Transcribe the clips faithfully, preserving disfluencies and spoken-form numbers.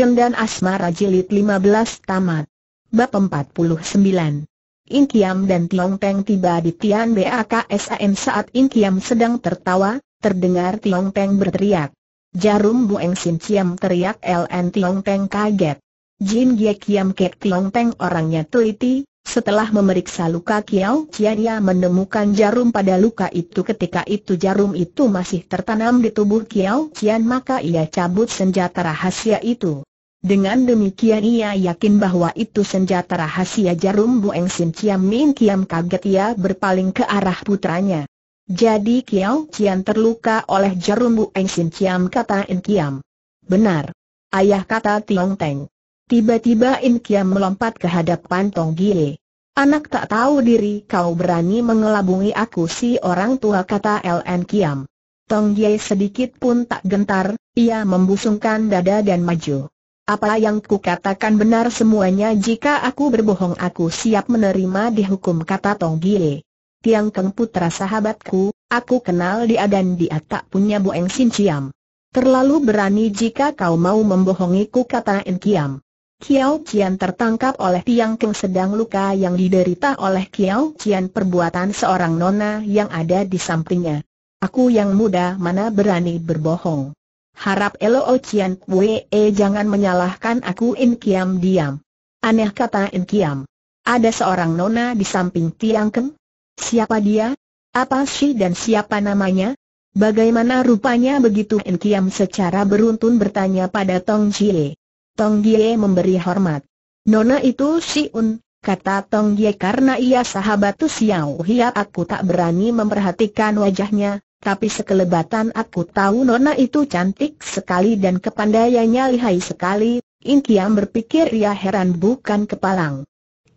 Dendam Asmara Jilid lima belas Tamat Bab empat puluh sembilan. In Kiam dan Tiong Peng tiba di Tian Baksaan. Saat In Kiam sedang tertawa, terdengar Tiong Peng berteriak. Jarum Bueng Sin Ciam, teriak L N. Tiong Peng kaget. Jin Gie Kiam Kek. Tiong Peng orangnya teliti, setelah memeriksa luka Kiao Chia dia menemukan jarum pada luka itu. Ketika itu jarum itu masih tertanam di tubuh Kiao Cian, maka ia cabut senjata rahasia itu. Dengan demikian ia yakin bahwa itu senjata rahasia jarum Bueng Sin Ciam. Min Kiam kaget, ia berpaling ke arah putranya. Jadi Kiao Cian terluka oleh jarum Bueng Sin Ciam, kata In Kiam. Benar, ayah, kata Tiong Peng. Tiba-tiba In Kiam melompat ke hadapan Tong Gie. Anak tak tahu diri, kau berani mengelabungi aku si orang tua, kata L N Kiam. Tong Gie sedikit pun tak gentar, ia membusungkan dada dan maju. Apa yang kukatakan benar semuanya. Jika aku berbohong, aku siap menerima dihukum, kata Tong Gie. Tiang Keng putra sahabatku, aku kenal dia dan dia tak punya Bueng Sin Ciam. Terlalu berani jika kau mau membohongiku, kata In Kiam. Kiao Cian tertangkap oleh Tiang Keng, sedang luka yang diderita oleh Kiao Cian perbuatan seorang nona yang ada di sampingnya. Aku yang muda mana berani berbohong. Harap Elo Cian Wee jangan menyalahkan aku. In Kiam diam. Aneh, kata In Kiam. Ada seorang nona di samping Tiang Keng? Siapa dia? Apa sih dan siapa namanya? Bagaimana rupanya begitu? In Kiam secara beruntun bertanya pada Tong Gie. Tong Gie memberi hormat. Nona itu Si Un, kata Tong Gie, karena ia sahabat Tu Xiao Hia. Aku tak berani memperhatikan wajahnya, tapi sekelebatan aku tahu nona itu cantik sekali dan kepandaiannya lihai sekali. In Kiam berpikir, ia heran bukan kepalang.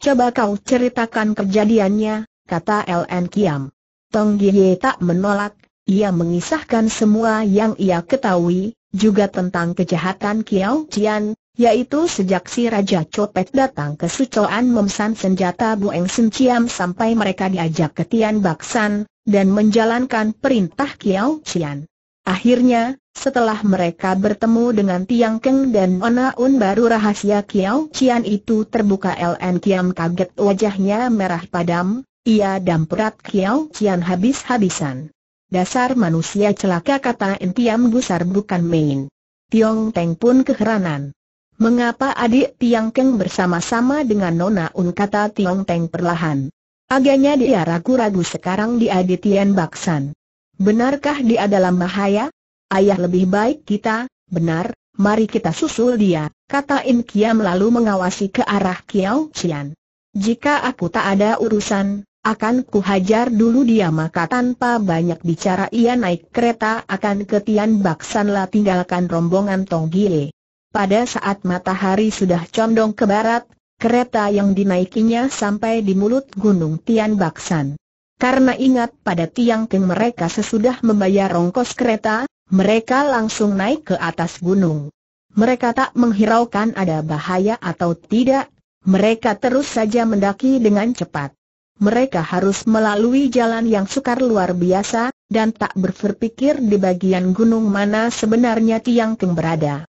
Coba kau ceritakan kejadiannya, kata L N Kiam. Tong Gie tak menolak, ia mengisahkan semua yang ia ketahui, juga tentang kejahatan Kiao Cian, yaitu sejak si Raja Copet datang ke Sucoan memesan senjata Bueng Sin Ciam sampai mereka diajak ke Tian Baksan dan menjalankan perintah Kiao Cian. Akhirnya, setelah mereka bertemu dengan Tiang Keng dan Nona Un, baru rahasia Kiao Cian itu terbuka. L N Kiam kaget, wajahnya merah padam, ia damprat Kiao Cian habis-habisan. Dasar manusia celaka, kata In Kiam gusar bukan main. Tiong Peng pun keheranan. Mengapa adik Tiang Keng bersama-sama dengan Nona Un, kata Tiong Peng perlahan. Agaknya dia ragu-ragu sekarang di Adityan Baksan. Benarkah dia dalam bahaya? Ayah, lebih baik kita, benar, mari kita susul dia, kata In Kiam lalu mengawasi ke arah Kiao Cian. Jika aku tak ada urusan, akan kuhajar dulu dia. Maka tanpa banyak bicara ia naik kereta akan ke Tian Baksan lah tinggalkan rombongan Tong Gie. Pada saat matahari sudah condong ke barat, kereta yang dinaikinya sampai di mulut gunung Tian Baksan. Karena ingat pada Tiang Keng, mereka sesudah membayar ongkos kereta, mereka langsung naik ke atas gunung. Mereka tak menghiraukan ada bahaya atau tidak, mereka terus saja mendaki dengan cepat. Mereka harus melalui jalan yang sukar luar biasa, dan tak berpikir di bagian gunung mana sebenarnya Tiang Keng berada.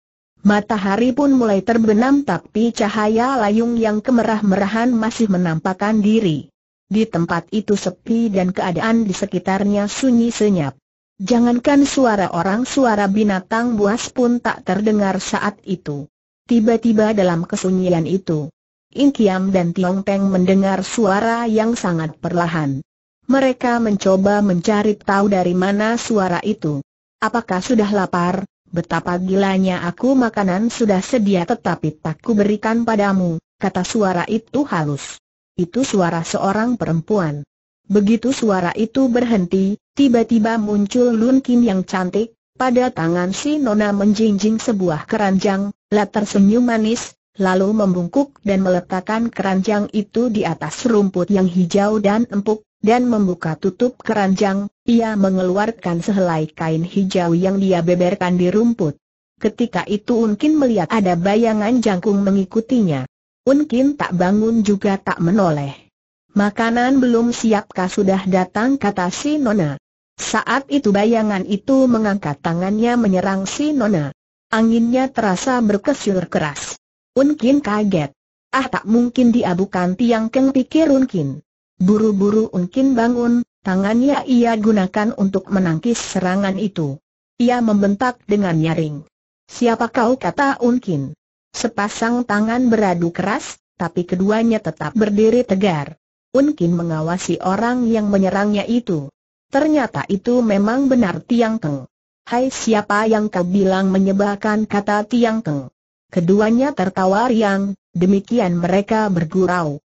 Matahari pun mulai terbenam, tapi cahaya layung yang kemerah-merahan masih menampakkan diri. Di tempat itu sepi dan keadaan di sekitarnya sunyi senyap. Jangankan suara orang, suara binatang buas pun tak terdengar saat itu. Tiba-tiba dalam kesunyian itu, In Kiam dan Tiong Peng mendengar suara yang sangat perlahan. Mereka mencoba mencari tahu dari mana suara itu. Apakah sudah lapar? Betapa gilanya aku, makanan sudah sedia tetapi tak kuberikan padamu, kata suara itu halus. Itu suara seorang perempuan. Begitu suara itu berhenti, tiba-tiba muncul Lun Kim yang cantik. Pada tangan si nona menjinjing sebuah keranjang, ia tersenyum manis, lalu membungkuk dan meletakkan keranjang itu di atas rumput yang hijau dan empuk. Dan membuka tutup keranjang, ia mengeluarkan sehelai kain hijau yang dia beberkan di rumput. Ketika itu Un Kin melihat ada bayangan jangkung mengikutinya. Un Kin tak bangun juga tak menoleh. Makanan belum siapkah? Sudah datang, kata si nona. Saat itu bayangan itu mengangkat tangannya menyerang si nona. Anginnya terasa berkesyur keras. Unkin kaget. Ah, tak mungkin dia bukan Tiang Keng, pikir Unkin. Buru-buru Unkin bangun, tangannya ia gunakan untuk menangkis serangan itu. Ia membentak dengan nyaring. "Siapa kau?" kata Unkin. Sepasang tangan beradu keras, tapi keduanya tetap berdiri tegar. Unkin mengawasi orang yang menyerangnya itu. Ternyata itu memang benar Tiang Keng. "Hai, siapa yang kau bilang menyebalkan?" kata Tiang Keng. Keduanya tertawa riang, demikian mereka bergurau.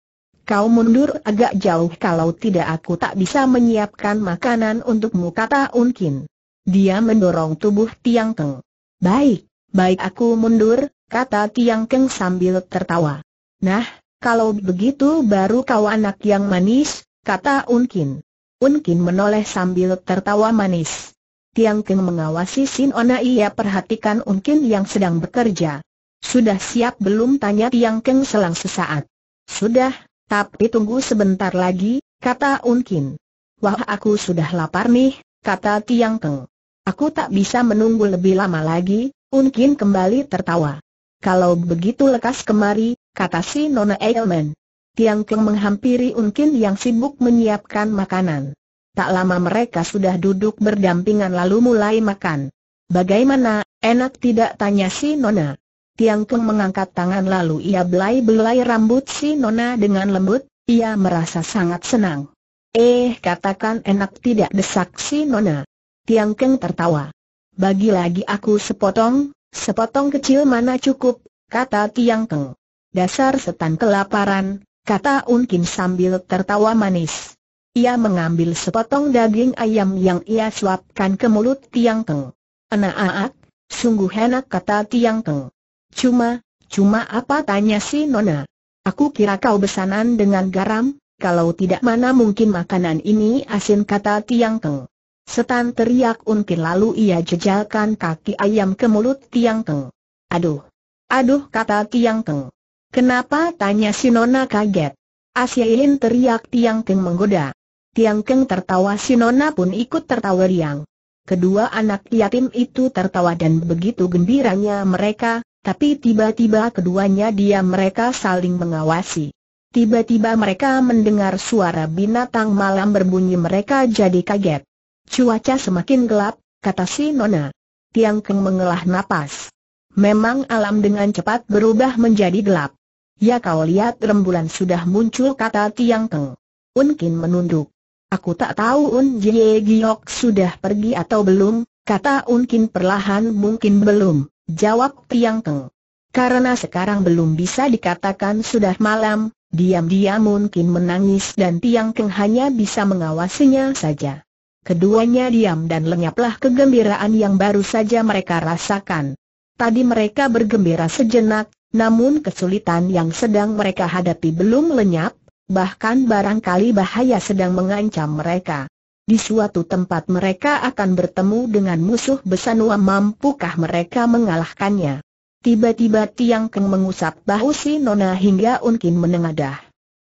"Kau mundur agak jauh, kalau tidak aku tak bisa menyiapkan makanan untukmu," kata Unkin. Dia mendorong tubuh Tiang Keng. "Baik, baik aku mundur," kata Tiang Keng sambil tertawa. "Nah, kalau begitu baru kau anak yang manis," kata Unkin. Unkin menoleh sambil tertawa manis. Tiang Keng mengawasi Sin Ona. Ia perhatikan Unkin yang sedang bekerja. "Sudah siap belum?" tanya Tiang Keng selang sesaat. "Sudah, tapi tunggu sebentar lagi," kata Unkin. "Wah, aku sudah lapar nih," kata Tiang Keng. "Aku tak bisa menunggu lebih lama lagi," Unkin kembali tertawa. "Kalau begitu lekas kemari," kata si Nona Elman. Tiang Keng menghampiri Unkin yang sibuk menyiapkan makanan. Tak lama mereka sudah duduk berdampingan lalu mulai makan. "Bagaimana, enak tidak?" tanya si Nona. Tiang Keng mengangkat tangan lalu ia belai-belai rambut si Nona dengan lembut. Ia merasa sangat senang. "Eh, katakan enak tidak?" desak si Nona. Tiang Keng tertawa. "Bagi lagi aku sepotong, sepotong kecil mana cukup," kata Tiang Keng. "Dasar setan kelaparan," kata Unkin sambil tertawa manis. Ia mengambil sepotong daging ayam yang ia suapkan ke mulut Tiang Keng. "Enak-enak, sungguh enak," kata Tiang Keng. "Cuma, cuma apa?" tanya si Nona. "Aku kira kau besanan dengan garam, kalau tidak mana mungkin makanan ini asin," kata Tiang Keng. "Setan!" teriak Unkin lalu ia jejalkan kaki ayam ke mulut Tiang Keng. "Aduh, aduh," kata Tiang Keng. "Kenapa?" tanya si Nona kaget. "Asiain!" teriak Tiang Keng menggoda. Tiang Keng tertawa, si Nona pun ikut tertawa riang. Kedua anak yatim itu tertawa dan begitu gembiranya mereka, tapi tiba-tiba keduanya diam, mereka saling mengawasi. Tiba-tiba mereka mendengar suara binatang malam berbunyi, mereka jadi kaget. "Cuaca semakin gelap," kata si Nona. Tiang Keng menghela napas. "Memang alam dengan cepat berubah menjadi gelap." "Ya, kau lihat rembulan sudah muncul," kata Tiang Keng. Unkin menunduk. "Aku tak tahu Un Jie Giok sudah pergi atau belum," kata Unkin perlahan. "Mungkin belum," jawab Tiang Keng. "Karena sekarang belum bisa dikatakan sudah malam." Diam-diam Unkin menangis dan Tiang Keng hanya bisa mengawasinya saja. Keduanya diam dan lenyaplah kegembiraan yang baru saja mereka rasakan. Tadi mereka bergembira sejenak, namun kesulitan yang sedang mereka hadapi belum lenyap, bahkan barangkali bahaya sedang mengancam mereka. Di suatu tempat mereka akan bertemu dengan musuh Besanua, mampukah mereka mengalahkannya? Tiba-tiba Tiang Keng mengusap bahu si Nona hingga Unkin menengadah.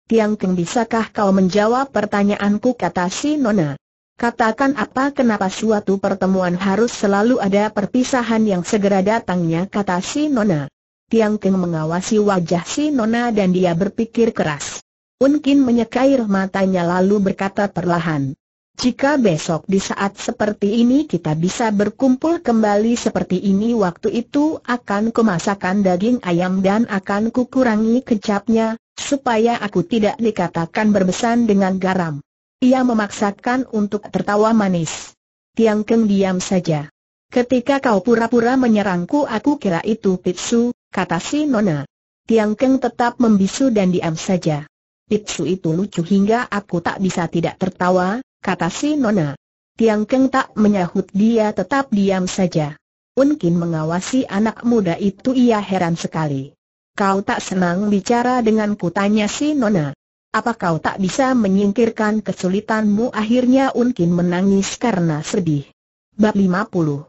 "Tiang Keng, bisakah kau menjawab pertanyaanku?" kata si Nona. "Katakan apa, kenapa suatu pertemuan harus selalu ada perpisahan yang segera datangnya?" kata si Nona. Tiang Keng mengawasi wajah si Nona dan dia berpikir keras. Unkin menyeka air matanya lalu berkata perlahan, "Jika besok di saat seperti ini kita bisa berkumpul kembali seperti ini, waktu itu akan kumasakkan daging ayam dan akan kukurangi kecapnya, supaya aku tidak dikatakan berbesan dengan garam." Ia memaksakan untuk tertawa manis. Tiang Keng diam saja. "Ketika kau pura-pura menyerangku, aku kira itu pitsu," kata si Nona. Tiang Keng tetap membisu dan diam saja. "Pitsu itu lucu hingga aku tak bisa tidak tertawa," kata si Nona. Tiang Keng tak menyahut, dia tetap diam saja. Unkin mengawasi anak muda itu, ia heran sekali. "Kau tak senang bicara denganku?" tanya si Nona. "Apa kau tak bisa menyingkirkan kesulitanmu?" Akhirnya Unkin menangis karena sedih. Bab lima puluh.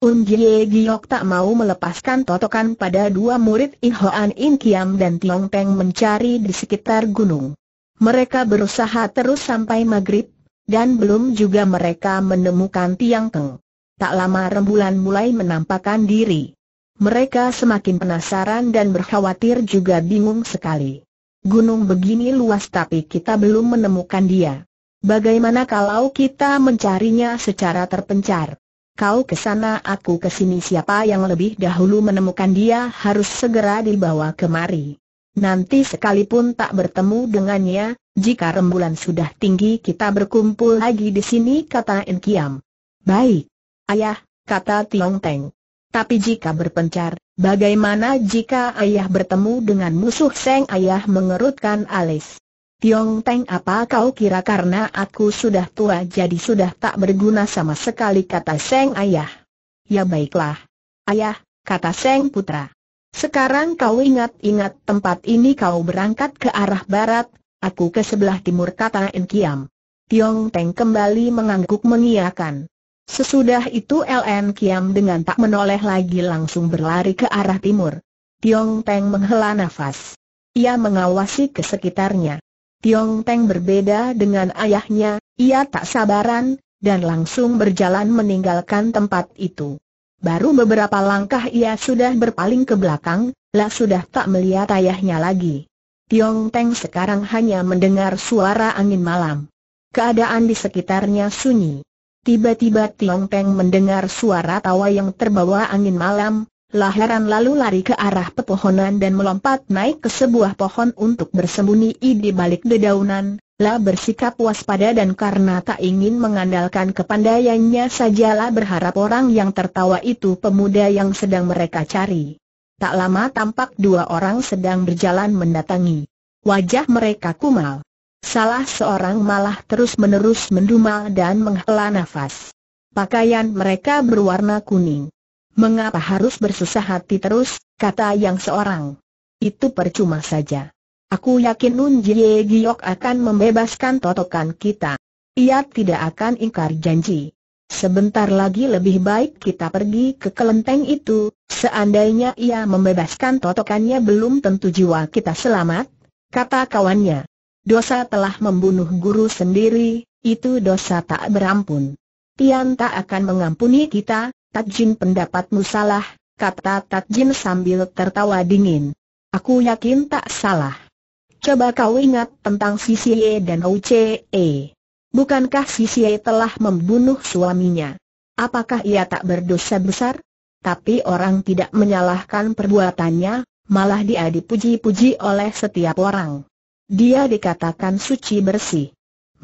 Un Jie Giok tak mau melepaskan totokan pada dua murid In Hoan In Kiam dan Tiong Peng mencari di sekitar gunung. Mereka berusaha terus sampai maghrib, dan belum juga mereka menemukan Tiang Keng. Tak lama rembulan mulai menampakkan diri. Mereka semakin penasaran dan berkhawatir juga bingung sekali. Gunung begini luas tapi kita belum menemukan dia. Bagaimana kalau kita mencarinya secara terpencar? Kau ke sana, aku ke sini. Siapa yang lebih dahulu menemukan dia harus segera dibawa kemari. Nanti sekalipun tak bertemu dengannya, jika rembulan sudah tinggi kita berkumpul lagi di sini, kata Enkiam. Baik, ayah, kata Tiong Teng. Tapi jika berpencar, bagaimana jika ayah bertemu dengan musuh? Seng ayah mengerutkan alis. Tiong Teng, apa kau kira karena aku sudah tua jadi sudah tak berguna sama sekali, kata Seng ayah. Ya baiklah, ayah, kata Seng putra. Sekarang kau ingat-ingat tempat ini, kau berangkat ke arah barat. Aku ke sebelah timur, kata Enkiam. Tiong Teng kembali mengangguk mengiyakan. Sesudah itu Ln Kiam dengan tak menoleh lagi langsung berlari ke arah timur. Tiong Teng menghela nafas. Ia mengawasi ke sekitarnya. Tiong Teng berbeda dengan ayahnya, ia tak sabaran, dan langsung berjalan meninggalkan tempat itu. Baru beberapa langkah ia sudah berpaling ke belakang, lah sudah tak melihat ayahnya lagi. Tiong Teng sekarang hanya mendengar suara angin malam. Keadaan di sekitarnya sunyi. Tiba-tiba Tiong Teng mendengar suara tawa yang terbawa angin malam, lah heran lalu lari ke arah pepohonan dan melompat naik ke sebuah pohon untuk bersembunyi di balik dedaunan, lah bersikap waspada dan karena tak ingin mengandalkan kepandaiannya sajalah berharap orang yang tertawa itu pemuda yang sedang mereka cari. Tak lama tampak dua orang sedang berjalan mendatangi. Wajah mereka kumal. Salah seorang malah terus-menerus menduma dan menghela nafas. Pakaian mereka berwarna kuning. Mengapa harus bersusah hati terus, kata yang seorang. Itu percuma saja. Aku yakin Nun Jie Giok akan membebaskan totokan kita. Ia tidak akan ingkar janji. Sebentar lagi lebih baik kita pergi ke kelenteng itu, seandainya ia membebaskan totokannya belum tentu jiwa kita selamat, kata kawannya. Dosa telah membunuh guru sendiri, itu dosa tak berampun. Tian tak akan mengampuni kita. Tajin, pendapatmu salah, kata Tajin sambil tertawa dingin. Aku yakin tak salah. Coba kau ingat tentang Si Xie dan Hou Ce. Bukankah Si Xie telah membunuh suaminya? Apakah ia tak berdosa besar? Tapi orang tidak menyalahkan perbuatannya, malah dia dipuji-puji oleh setiap orang. Dia dikatakan suci bersih.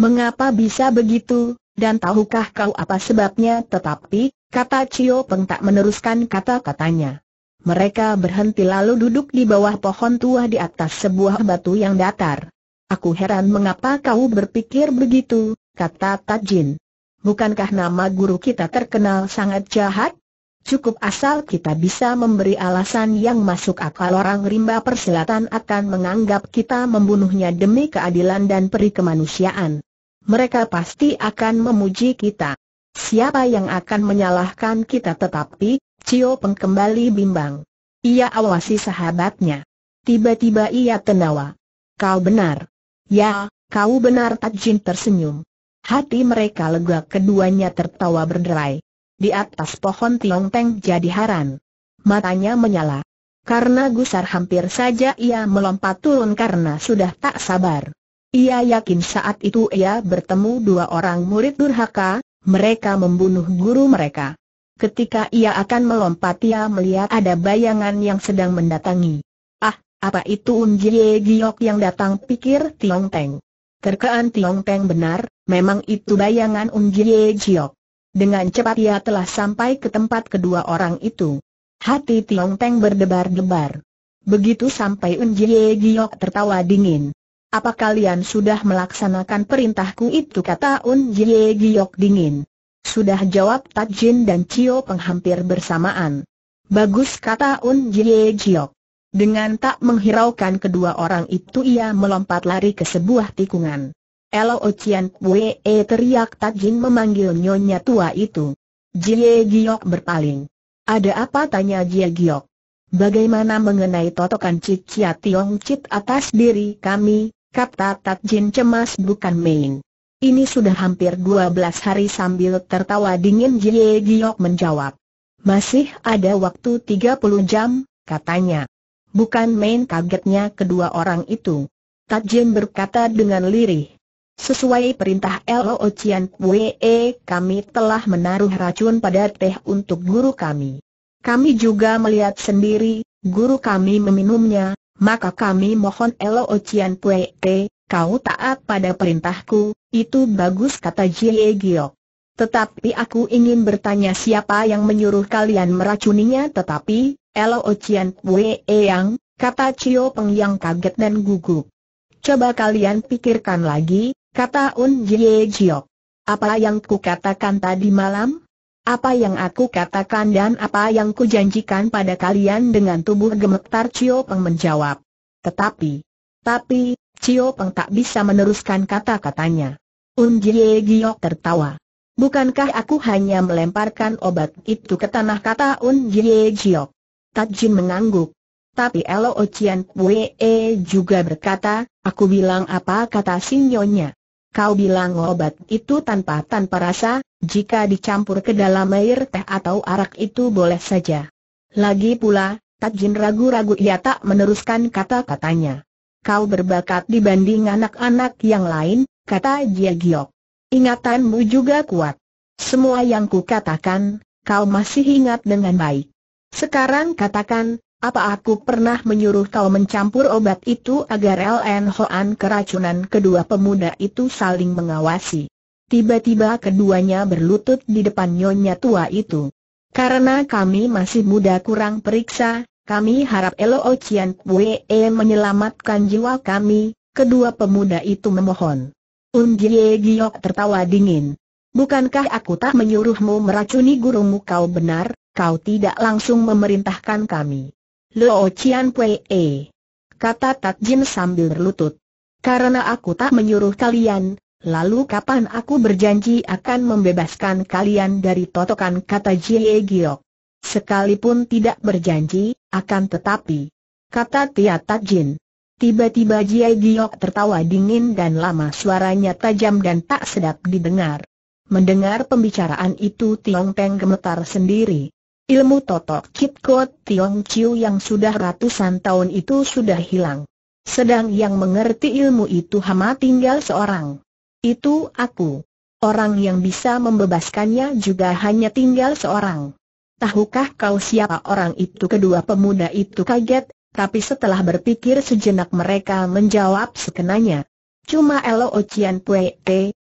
Mengapa bisa begitu, dan tahukah kau apa sebabnya? Tetapi, kata Cio Peng tak meneruskan kata-katanya. Mereka berhenti lalu duduk di bawah pohon tua di atas sebuah batu yang datar. Aku heran mengapa kau berpikir begitu, kata Tajin. Bukankah nama guru kita terkenal sangat jahat? Cukup asal kita bisa memberi alasan yang masuk akal, orang rimba persilatan akan menganggap kita membunuhnya demi keadilan dan peri kemanusiaan. Mereka pasti akan memuji kita. Siapa yang akan menyalahkan kita? Tetapi, Cio Peng kembali bimbang. Ia awasi sahabatnya. Tiba-tiba ia tertawa. Kau benar. Ya, kau benar, Tajin tersenyum. Hati mereka lega, keduanya tertawa berderai. Di atas pohon Tiong Teng jadi heran. Matanya menyala. Karena gusar hampir saja ia melompat turun karena sudah tak sabar. Ia yakin saat itu ia bertemu dua orang murid durhaka, mereka membunuh guru mereka. Ketika ia akan melompat ia melihat ada bayangan yang sedang mendatangi. Ah, apa itu? Un Jie Giok yang datang, pikir Tiong Teng. Terkaan Tiong Teng benar, memang itu bayangan Un Jie Giok. Dengan cepat ia telah sampai ke tempat kedua orang itu. Hati Tiong Teng berdebar-debar. Begitu sampai, Un Jie Giok tertawa dingin. Apa kalian sudah melaksanakan perintahku itu, kata Un Jie Giok dingin. Sudah, jawab Tajin dan Cio Peng hampir bersamaan. Bagus, kata Un Jie Giok. Dengan tak menghiraukan kedua orang itu ia melompat lari ke sebuah tikungan. Elo Cian Wee, teriak Tajin memanggil nyonya tua itu. Jie Giok berpaling. Ada apa, tanya Jie Giok. Bagaimana mengenai totokan Cicia Tiong Cit atas diri kami, kata Tajin cemas bukan main. Ini sudah hampir dua belas hari. Sambil tertawa dingin Jie Giok menjawab. Masih ada waktu tiga puluh jam, katanya. Bukan main kagetnya kedua orang itu. Tajim berkata dengan lirih. Sesuai perintah Lo Cian Pue, kami telah menaruh racun pada teh untuk guru kami. Kami juga melihat sendiri, guru kami meminumnya, maka kami mohon Lo Cian Pue, kau taat pada perintahku, itu bagus, kata Jie Giok. Tetapi aku ingin bertanya siapa yang menyuruh kalian meracuninya. Tetapi, Lo Cian Pue yang, kata Cio Peng yang kaget dan gugup. Coba kalian pikirkan lagi, kata Un Jie Giok. Apa yang kukatakan tadi malam? Apa yang aku katakan dan apa yang kujanjikan pada kalian? Dengan tubuh gemetar Cio Peng menjawab. Tetapi, tapi, Cio Peng tak bisa meneruskan kata-katanya. Un Jie Giok tertawa. Bukankah aku hanya melemparkan obat itu ke tanah, kata Un Jie Giok. Tajin mengangguk. Tapi Lo Cian Pue juga berkata, aku bilang apa, kata sinyonya. Kau bilang obat itu tanpa tanpa rasa, jika dicampur ke dalam air teh atau arak itu boleh saja. Lagi pula, Tajin ragu-ragu, ia tak meneruskan kata-katanya. Kau berbakat dibanding anak-anak yang lain, kata Jie Giok. Ingatanmu juga kuat. Semua yang kukatakan, kau masih ingat dengan baik. Sekarang katakan, apa aku pernah menyuruh kau mencampur obat itu agar Ln Hoan keracunan? Kedua pemuda itu saling mengawasi. Tiba-tiba keduanya berlutut di depan nyonya tua itu. Karena kami masih muda kurang periksa, kami harap Lo Cian Pue menyelamatkan jiwa kami, kedua pemuda itu memohon. Un Jie Giok tertawa dingin. Bukankah aku tak menyuruhmu meracuni gurumu? Kau benar, kau tidak langsung memerintahkan kami. Lo Cian Pue, kata Tajin sambil berlutut. Karena aku tak menyuruh kalian, lalu kapan aku berjanji akan membebaskan kalian dari totokan, kata Jie Giok. Sekalipun tidak berjanji, akan tetapi, kata Tia Tajin. Tiba-tiba Jie Giok tertawa dingin dan lama, suaranya tajam dan tak sedap didengar. Mendengar pembicaraan itu Tiong Peng gemetar sendiri. Ilmu totok Kit Kot Tiong Chiu yang sudah ratusan tahun itu sudah hilang. Sedang yang mengerti ilmu itu hama tinggal seorang. Itu aku. Orang yang bisa membebaskannya juga hanya tinggal seorang. Tahukah kau siapa orang itu? Kedua pemuda itu kaget. Tapi setelah berpikir sejenak mereka menjawab sekenanya. Cuma Lo Cian Pue,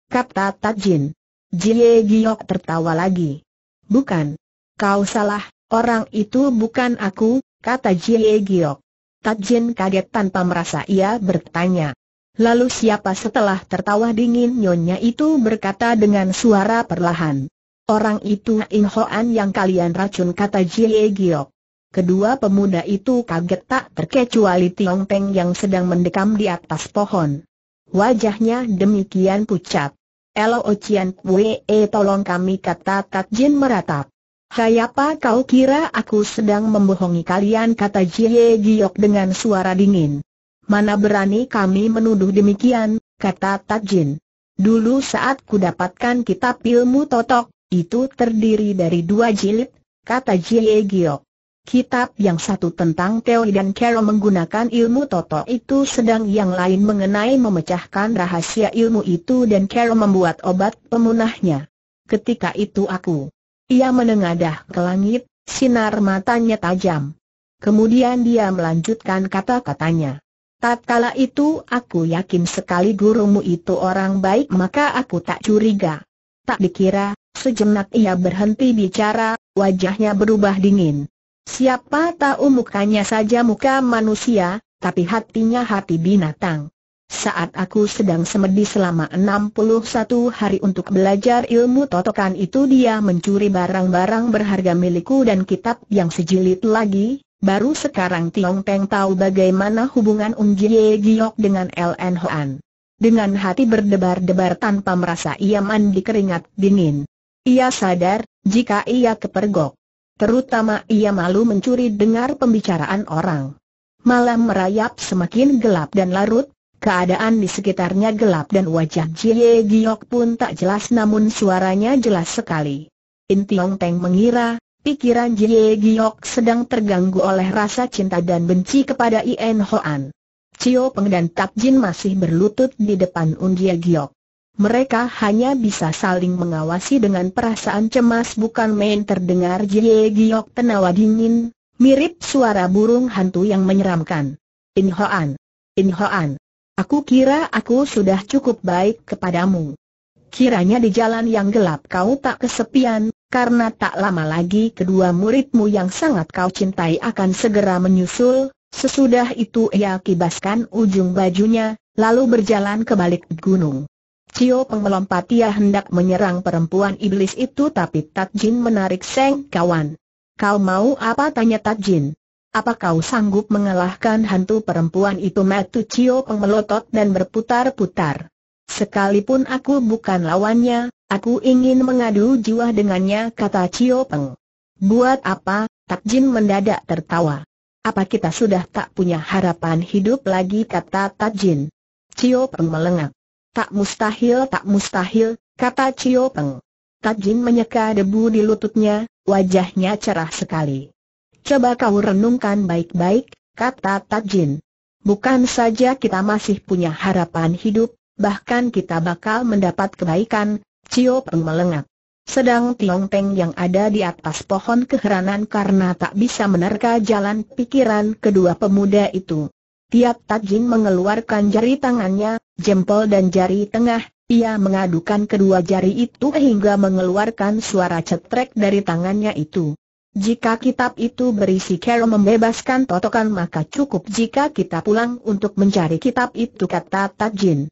kata Tajin. Jie Giok tertawa lagi. Bukan. Kau salah, orang itu bukan aku, kata Jie Giok. Tajin kaget tanpa merasa ia bertanya. Lalu siapa? Setelah tertawa dingin nyonya itu berkata dengan suara perlahan. Orang itu In Hoan yang kalian racun, kata Jie Giok. Kedua pemuda itu kaget tak terkecuali Tiong Peng yang sedang mendekam di atas pohon. Wajahnya demikian pucat. Lo Cian Pue, tolong kami, kata Tajin meratap. Siapa kau kira aku sedang membohongi kalian, kata Jie Giok dengan suara dingin. Mana berani kami menuduh demikian, kata Tajin. Dulu saat ku dapatkan kitab ilmu totok, itu terdiri dari dua jilid, kata Jie Giok. Kitab yang satu tentang teori dan cara menggunakan ilmu totok itu, sedang yang lain mengenai memecahkan rahasia ilmu itu dan cara membuat obat pemunahnya. Ketika itu aku. Ia menengadah ke langit, sinar matanya tajam. Kemudian dia melanjutkan kata-katanya. Tatkala itu aku yakin sekali gurumu itu orang baik, maka aku tak curiga. Tak dikira, sejenak ia berhenti bicara, wajahnya berubah dingin. Siapa tahu mukanya saja muka manusia, tapi hatinya hati binatang. Saat aku sedang semedi selama enam puluh satu hari untuk belajar ilmu totokan itu, dia mencuri barang-barang berharga milikku dan kitab yang sejilid lagi. Baru sekarang Tiong Peng tahu bagaimana hubungan Un Jie Giok dengan Ln Hoan. Dengan hati berdebar-debar tanpa merasa ia mandi keringat dingin. Ia sadar, jika ia kepergok. Terutama ia malu mencuri dengar pembicaraan orang. Malam merayap semakin gelap dan larut, keadaan di sekitarnya gelap dan wajah Jie Giok pun tak jelas, namun suaranya jelas sekali. In Tiong Peng mengira, Pikiran Jie Giok sedang terganggu oleh rasa cinta dan benci kepada Ien Hoan. Cio Peng dan Tap Jin masih berlutut di depan Unjie Giok. Mereka hanya bisa saling mengawasi dengan perasaan cemas bukan main. Terdengar Jie Giok tenawa dingin, mirip suara burung hantu yang menyeramkan. "Ien Hoan, Ien Hoan, aku kira aku sudah cukup baik kepadamu. Kiranya di jalan yang gelap kau tak kesepian, karena tak lama lagi kedua muridmu yang sangat kau cintai akan segera menyusul." Sesudah itu ia kibaskan ujung bajunya, lalu berjalan ke balik gunung. Cio Peng melompat, ia hendak menyerang perempuan iblis itu, tapi Tat Jin menarik sengkawan. "Kau mau apa?" tanya Tat Jin. "Apa kau sanggup mengalahkan hantu perempuan itu?" Mata Cio Peng melotot dan berputar-putar. "Sekalipun aku bukan lawannya, aku ingin mengadu jiwa dengannya," kata Cio Peng. "Buat apa?" Tat Jin mendadak tertawa. "Apa kita sudah tak punya harapan hidup lagi?" kata Tat Jin. Cio Peng melengak. "Tak mustahil, tak mustahil," kata Cio Peng. Tat Jin menyeka debu di lututnya, wajahnya cerah sekali. "Coba kau renungkan baik-baik," kata Tat Jin. "Bukan saja kita masih punya harapan hidup, bahkan kita bakal mendapat kebaikan." Cio Peng melengak. Sedang Tiong Teng yang ada di atas pohon keheranan karena tak bisa menerka jalan pikiran kedua pemuda itu. Tiap Tat Jin mengeluarkan jari tangannya, jempol dan jari tengah, ia mengadukan kedua jari itu hingga mengeluarkan suara cetrek dari tangannya itu. "Jika kitab itu berisi cara membebaskan totokan, maka cukup jika kita pulang untuk mencari kitab itu," kata Tat Jin.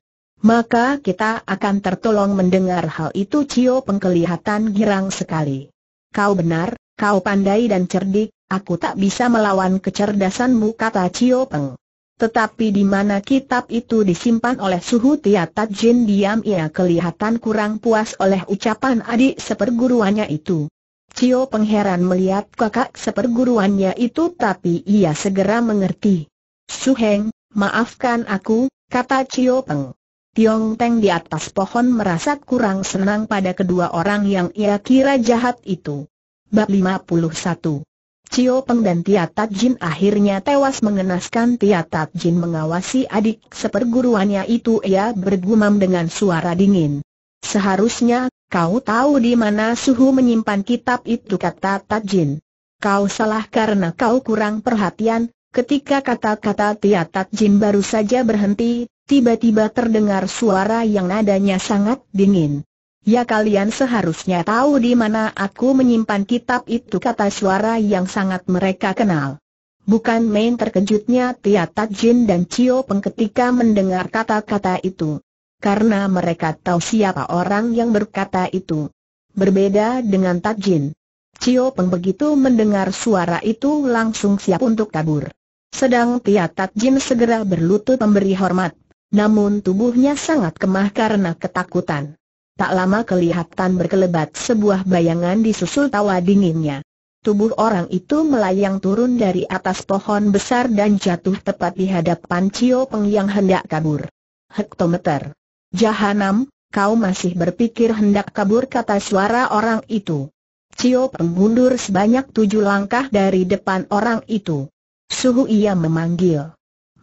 "Maka kita akan tertolong." Mendengar hal itu Cio Peng kelihatan girang sekali. "Kau benar, kau pandai dan cerdik, aku tak bisa melawan kecerdasanmu," kata Cio Peng. "Tetapi di mana kitab itu disimpan oleh Suhu Tia?" Tat Jin diam, ia kelihatan kurang puas oleh ucapan adik seperguruannya itu. Cio Peng heran melihat kakak seperguruannya itu, tapi ia segera mengerti. "Su Heng, maafkan aku," kata Cio Peng. Tiong Teng di atas pohon merasa kurang senang pada kedua orang yang ia kira jahat itu. Bab lima puluh satu. Cio Peng dan Tia Tat Jin akhirnya tewas mengenaskan. Tia Tat Jin mengawasi adik seperguruannya itu, ia bergumam dengan suara dingin. "Seharusnya kau tahu di mana Suhu menyimpan kitab itu," kata Tat Jin. "Kau salah karena kau kurang perhatian." Ketika kata-kata Tia Tat Jin baru saja berhenti, tiba-tiba terdengar suara yang nadanya sangat dingin. "Ya, kalian seharusnya tahu di mana aku menyimpan kitab itu," kata suara yang sangat mereka kenal. Bukan main terkejutnya Tia Tat Jin dan Cio Peng ketika mendengar kata-kata itu, karena mereka tahu siapa orang yang berkata itu. Berbeda dengan Tat Jin, Cio Peng begitu mendengar suara itu langsung siap untuk kabur. Sedang Tia Tat Jin segera berlutut memberi hormat, namun tubuhnya sangat kemah karena ketakutan. Tak lama kelihatan berkelebat sebuah bayangan disusul tawa dinginnya. Tubuh orang itu melayang turun dari atas pohon besar dan jatuh tepat di hadapan Cio Peng yang hendak kabur. "Hektometer Jahanam, kau masih berpikir hendak kabur?" kata suara orang itu. Cio Peng mundur sebanyak tujuh langkah dari depan orang itu. "Suhu," ia memanggil.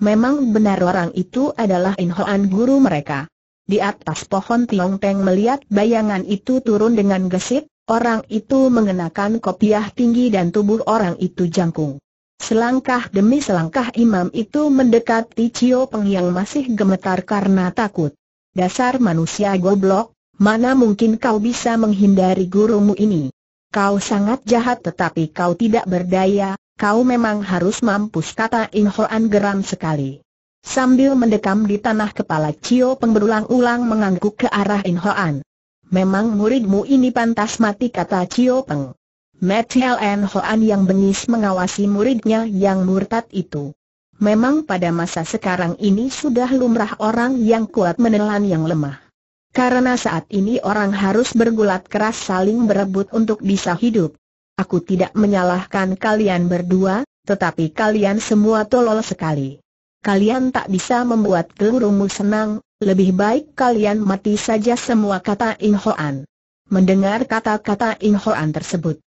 Memang benar orang itu adalah Ien Hoan, guru mereka. Di atas pohon Tiong Teng melihat bayangan itu turun dengan gesit. Orang itu mengenakan kopiah tinggi dan tubuh orang itu jangkung. Selangkah demi selangkah imam itu mendekati Cio Peng yang masih gemetar karena takut. "Dasar manusia goblok, mana mungkin kau bisa menghindari gurumu ini? Kau sangat jahat tetapi kau tidak berdaya. Kau memang harus mampus," kata Ien Hoan geram sekali. Sambil mendekam di tanah kepala Cio Peng berulang-ulang mengangguk ke arah Ien Hoan. "Memang muridmu ini pantas mati," kata Cio Peng. Metiel Ien Hoan yang bengis mengawasi muridnya yang murtad itu. Memang pada masa sekarang ini sudah lumrah orang yang kuat menelan yang lemah. Karena saat ini orang harus bergulat keras saling berebut untuk bisa hidup. "Aku tidak menyalahkan kalian berdua, tetapi kalian semua tolol sekali. Kalian tak bisa membuat gurumu senang, lebih baik kalian mati saja semua," kata Ien Hoan. Mendengar kata-kata Ien Hoan tersebut,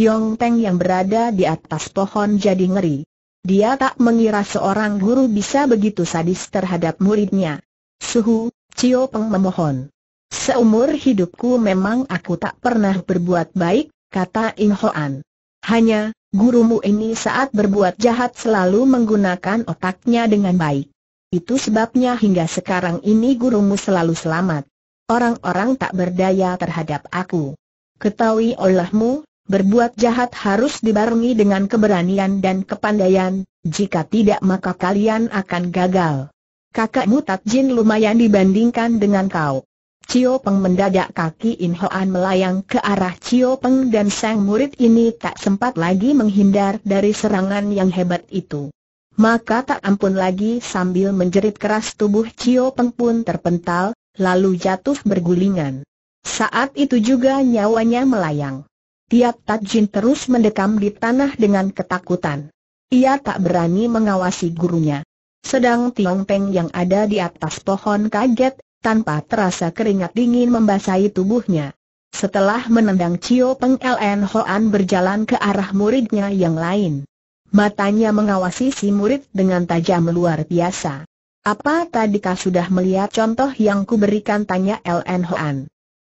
Tiong Peng yang berada di atas pohon jadi ngeri. Dia tak mengira seorang guru bisa begitu sadis terhadap muridnya. Suhu, Cio Peng memohon. Seumur hidupku memang aku tak pernah berbuat baik, kata In Hoan. Hanya, gurumu ini saat berbuat jahat selalu menggunakan otaknya dengan baik. Itu sebabnya hingga sekarang ini gurumu selalu selamat. Orang-orang tak berdaya terhadap aku. Ketahui olehmu, berbuat jahat harus dibarengi dengan keberanian dan kepandaian, jika tidak maka kalian akan gagal. Kakakmu Tat Jin lumayan dibandingkan dengan kau. Cio Peng mendadak kaki In Hoan melayang ke arah Cio Peng dan sang murid ini tak sempat lagi menghindar dari serangan yang hebat itu. Maka tak ampun lagi sambil menjerit keras tubuh Cio Peng pun terpental, lalu jatuh bergulingan. Saat itu juga nyawanya melayang. Tiap Tat Jin terus mendekam di tanah dengan ketakutan. Ia tak berani mengawasi gurunya. Sedang Tiong Peng yang ada di atas pohon kaget, tanpa terasa keringat dingin membasahi tubuhnya. Setelah menendang Cio Peng, L N Hoan berjalan ke arah muridnya yang lain. Matanya mengawasi si murid dengan tajam luar biasa. Apa tadikah sudah melihat contoh yang kuberikan? Tanya L N Hoan.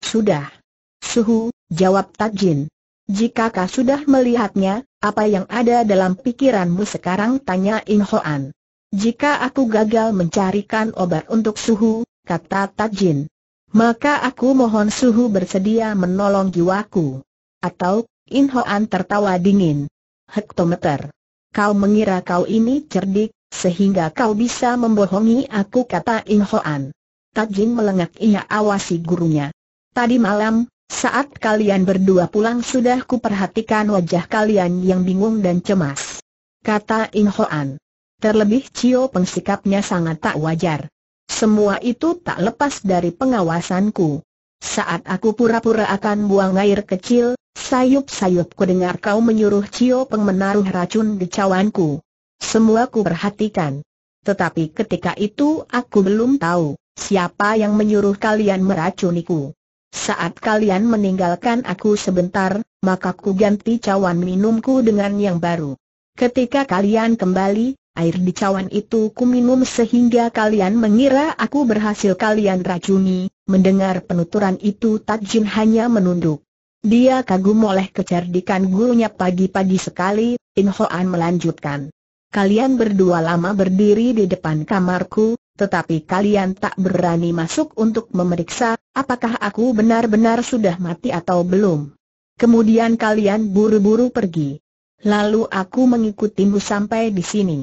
Sudah. Suhu, jawab Tat Jin. Jika kau sudah melihatnya, apa yang ada dalam pikiranmu sekarang? Tanya In Hoan. Jika aku gagal mencarikan obat untuk Suhu, kata Tat Jin, maka aku mohon Suhu bersedia menolong jiwaku. Atau, In Hoan tertawa dingin. Hektometer. Kau mengira kau ini cerdik, sehingga kau bisa membohongi aku, kata In Hoan. Tat Jin melengak, ia awasi gurunya. Tadi malam, saat kalian berdua pulang sudah kuperhatikan wajah kalian yang bingung dan cemas, kata In Hoan. Terlebih Cio Peng sikapnya sangat tak wajar. Semua itu tak lepas dari pengawasanku. Saat aku pura-pura akan buang air kecil, sayup-sayup kudengar kau menyuruh Cio Peng menaruh racun di cawanku. Semua ku perhatikan. Tetapi ketika itu aku belum tahu siapa yang menyuruh kalian meracuniku. Saat kalian meninggalkan aku sebentar, maka ku ganti cawan minumku dengan yang baru. Ketika kalian kembali, air di cawan itu ku minum sehingga kalian mengira aku berhasil kalian racuni. Mendengar penuturan itu Tat Jin hanya menunduk. Dia kagum oleh kecerdikan gurunya pagi-pagi sekali. In Hoan melanjutkan. Kalian berdua lama berdiri di depan kamarku, tetapi kalian tak berani masuk untuk memeriksa apakah aku benar-benar sudah mati atau belum. Kemudian kalian buru-buru pergi. Lalu aku mengikutimu sampai di sini.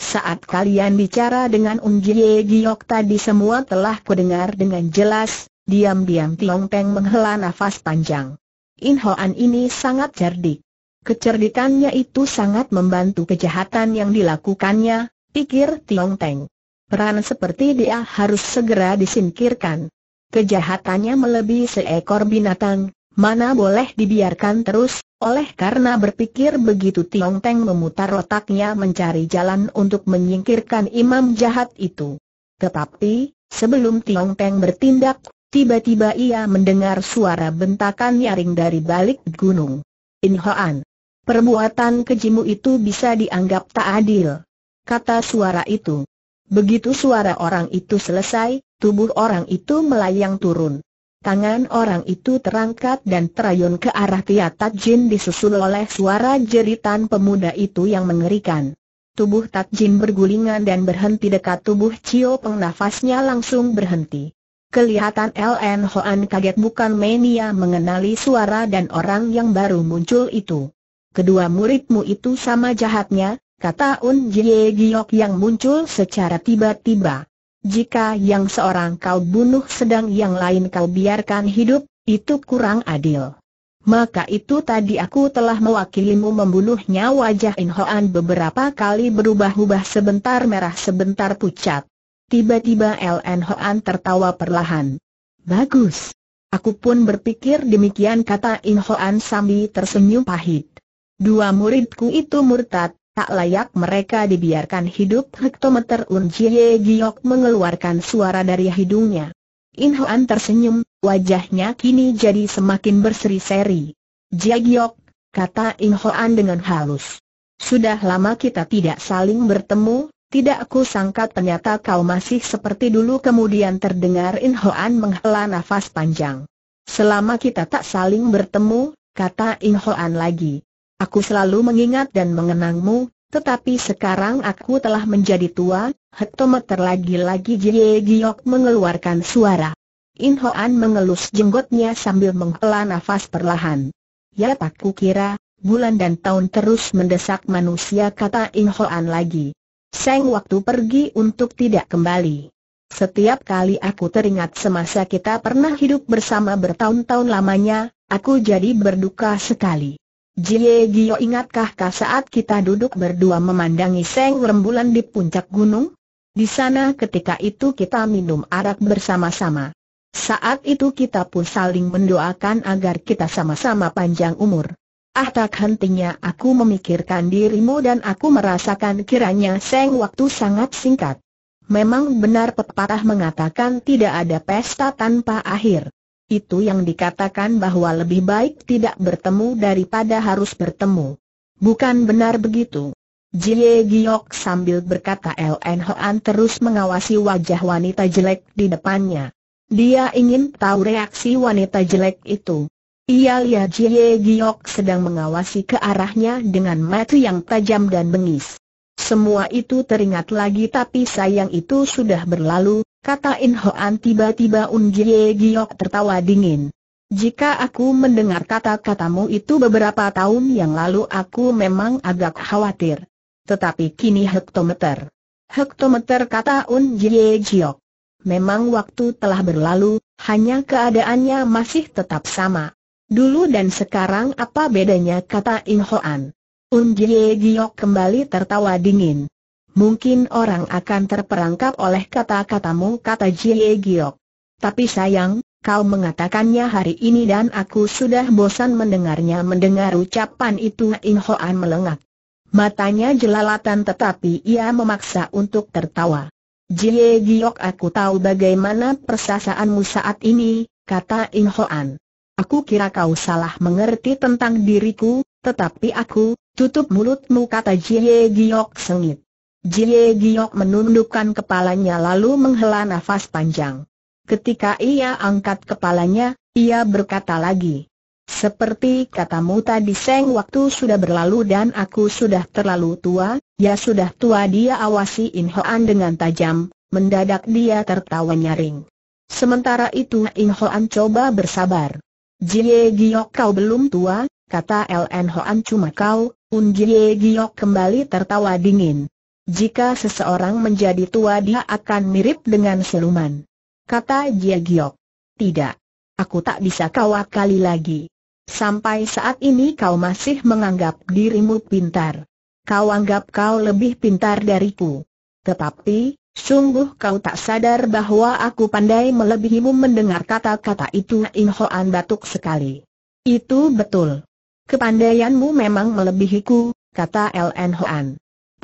Saat kalian bicara dengan Um Jie Giok tadi semua telah kudengar dengan jelas. Diam-diam Tiong Peng menghela nafas panjang. In Hoan ini sangat cerdik. Kecerdikannya itu sangat membantu kejahatan yang dilakukannya, pikir Tiong Peng. Peran seperti dia harus segera disingkirkan. Kejahatannya melebihi seekor binatang, mana boleh dibiarkan terus. Oleh karena berpikir begitu Tiong Peng memutar otaknya mencari jalan untuk menyingkirkan imam jahat itu. Tetapi, sebelum Tiong Peng bertindak, tiba-tiba ia mendengar suara bentakan nyaring dari balik gunung. In Hoan, perbuatan kejimu itu bisa dianggap tak adil, kata suara itu. Begitu suara orang itu selesai, tubuh orang itu melayang turun. Tangan orang itu terangkat dan terayun ke arah Tat Jin disusul oleh suara jeritan pemuda itu yang mengerikan. Tubuh Tat Jin bergulingan dan berhenti dekat tubuh Cio Peng, nafasnya langsung berhenti. Kelihatan L N Hoan kaget bukan main, ia mengenali suara dan orang yang baru muncul itu. Kedua muridmu itu sama jahatnya, kata Un Jie Giok yang muncul secara tiba-tiba. Jika yang seorang kau bunuh sedang yang lain kau biarkan hidup, itu kurang adil. Maka itu tadi aku telah mewakilimu membunuhnya. Wajah In Hoan beberapa kali berubah-ubah, sebentar merah sebentar pucat. Tiba-tiba L N Hoan tertawa perlahan. Bagus. Aku pun berpikir demikian, kata In Hoan sambil tersenyum pahit. Dua muridku itu murtad. Tak layak mereka dibiarkan hidup. Hektometer. Un Jie Giok mengeluarkan suara dari hidungnya. In Hoan tersenyum, wajahnya kini jadi semakin berseri-seri. Jie Giok, kata In Hoan dengan halus. Sudah lama kita tidak saling bertemu, tidak ku sangka ternyata kau masih seperti dulu. Kemudian terdengar In Hoan menghela nafas panjang. Selama kita tak saling bertemu, kata In Hoan lagi, aku selalu mengingat dan mengenangmu, tetapi sekarang aku telah menjadi tua. Hektometer. Lagi-lagi Jie Giok mengeluarkan suara. In Hoan mengelus jenggotnya sambil menghela nafas perlahan. Ya tak kukira, bulan dan tahun terus mendesak manusia, kata In Hoan lagi. Seng waktu pergi untuk tidak kembali. Setiap kali aku teringat semasa kita pernah hidup bersama bertahun-tahun lamanya, aku jadi berduka sekali. Jie Giok, ingatkah saat kita duduk berdua memandangi seng rembulan di puncak gunung? Di sana ketika itu kita minum arak bersama-sama. Saat itu kita pun saling mendoakan agar kita sama-sama panjang umur. Ah, tak hentinya aku memikirkan dirimu dan aku merasakan kiranya seng waktu sangat singkat. Memang benar pepatah mengatakan tidak ada pesta tanpa akhir. Itu yang dikatakan bahwa lebih baik tidak bertemu daripada harus bertemu. Bukan benar begitu? Jie Giok sambil berkata. Ln Hoan terus mengawasi wajah wanita jelek di depannya. Dia ingin tahu reaksi wanita jelek itu. Ia lihat Jie Giok sedang mengawasi ke arahnya dengan mata yang tajam dan bengis. Semua itu teringat lagi, tapi sayang itu sudah berlalu, kata In Hoan tiba-tiba. Unjie Giok tertawa dingin. Jika aku mendengar kata-katamu itu beberapa tahun yang lalu, aku memang agak khawatir. Tetapi kini hektometer. Hektometer, kata Unjie Giok. Memang waktu telah berlalu, hanya keadaannya masih tetap sama. Dulu dan sekarang apa bedanya, kata In Hoan. Unjie Giok kembali tertawa dingin. Mungkin orang akan terperangkap oleh kata-katamu, kata Jie Giok. Tapi sayang, kau mengatakannya hari ini dan aku sudah bosan mendengarnya. Mendengar ucapan itu, In Hoan melengak. Matanya jelalatan, tetapi ia memaksa untuk tertawa. Jie Giok, aku tahu bagaimana perasaanmu saat ini, kata In Hoan. Aku kira kau salah mengerti tentang diriku, tetapi aku... Tutup mulutmu, kata Jie Giok sengit. Jie Giok menundukkan kepalanya lalu menghela nafas panjang. Ketika ia angkat kepalanya, ia berkata lagi. Seperti katamu tadi, seng waktu sudah berlalu dan aku sudah terlalu tua. Ya sudah tua. Dia awasi In Hoan dengan tajam. Mendadak dia tertawa nyaring. Sementara itu In Hoan coba bersabar. Jie Giok, kau belum tua, kata Ln Hoan. Cuma kau... Unjie Giok kembali tertawa dingin. Jika seseorang menjadi tua, dia akan mirip dengan siluman, kata Jie Giok. Tidak, aku tak bisa kau akali lagi. Sampai saat ini kau masih menganggap dirimu pintar. Kau anggap kau lebih pintar dariku. Tetapi, sungguh kau tak sadar bahwa aku pandai melebihimu. Mendengar kata-kata itu, In Hoan batuk sekali. Itu betul. Kepandaianmu memang melebihiku, kata Ln Hoan.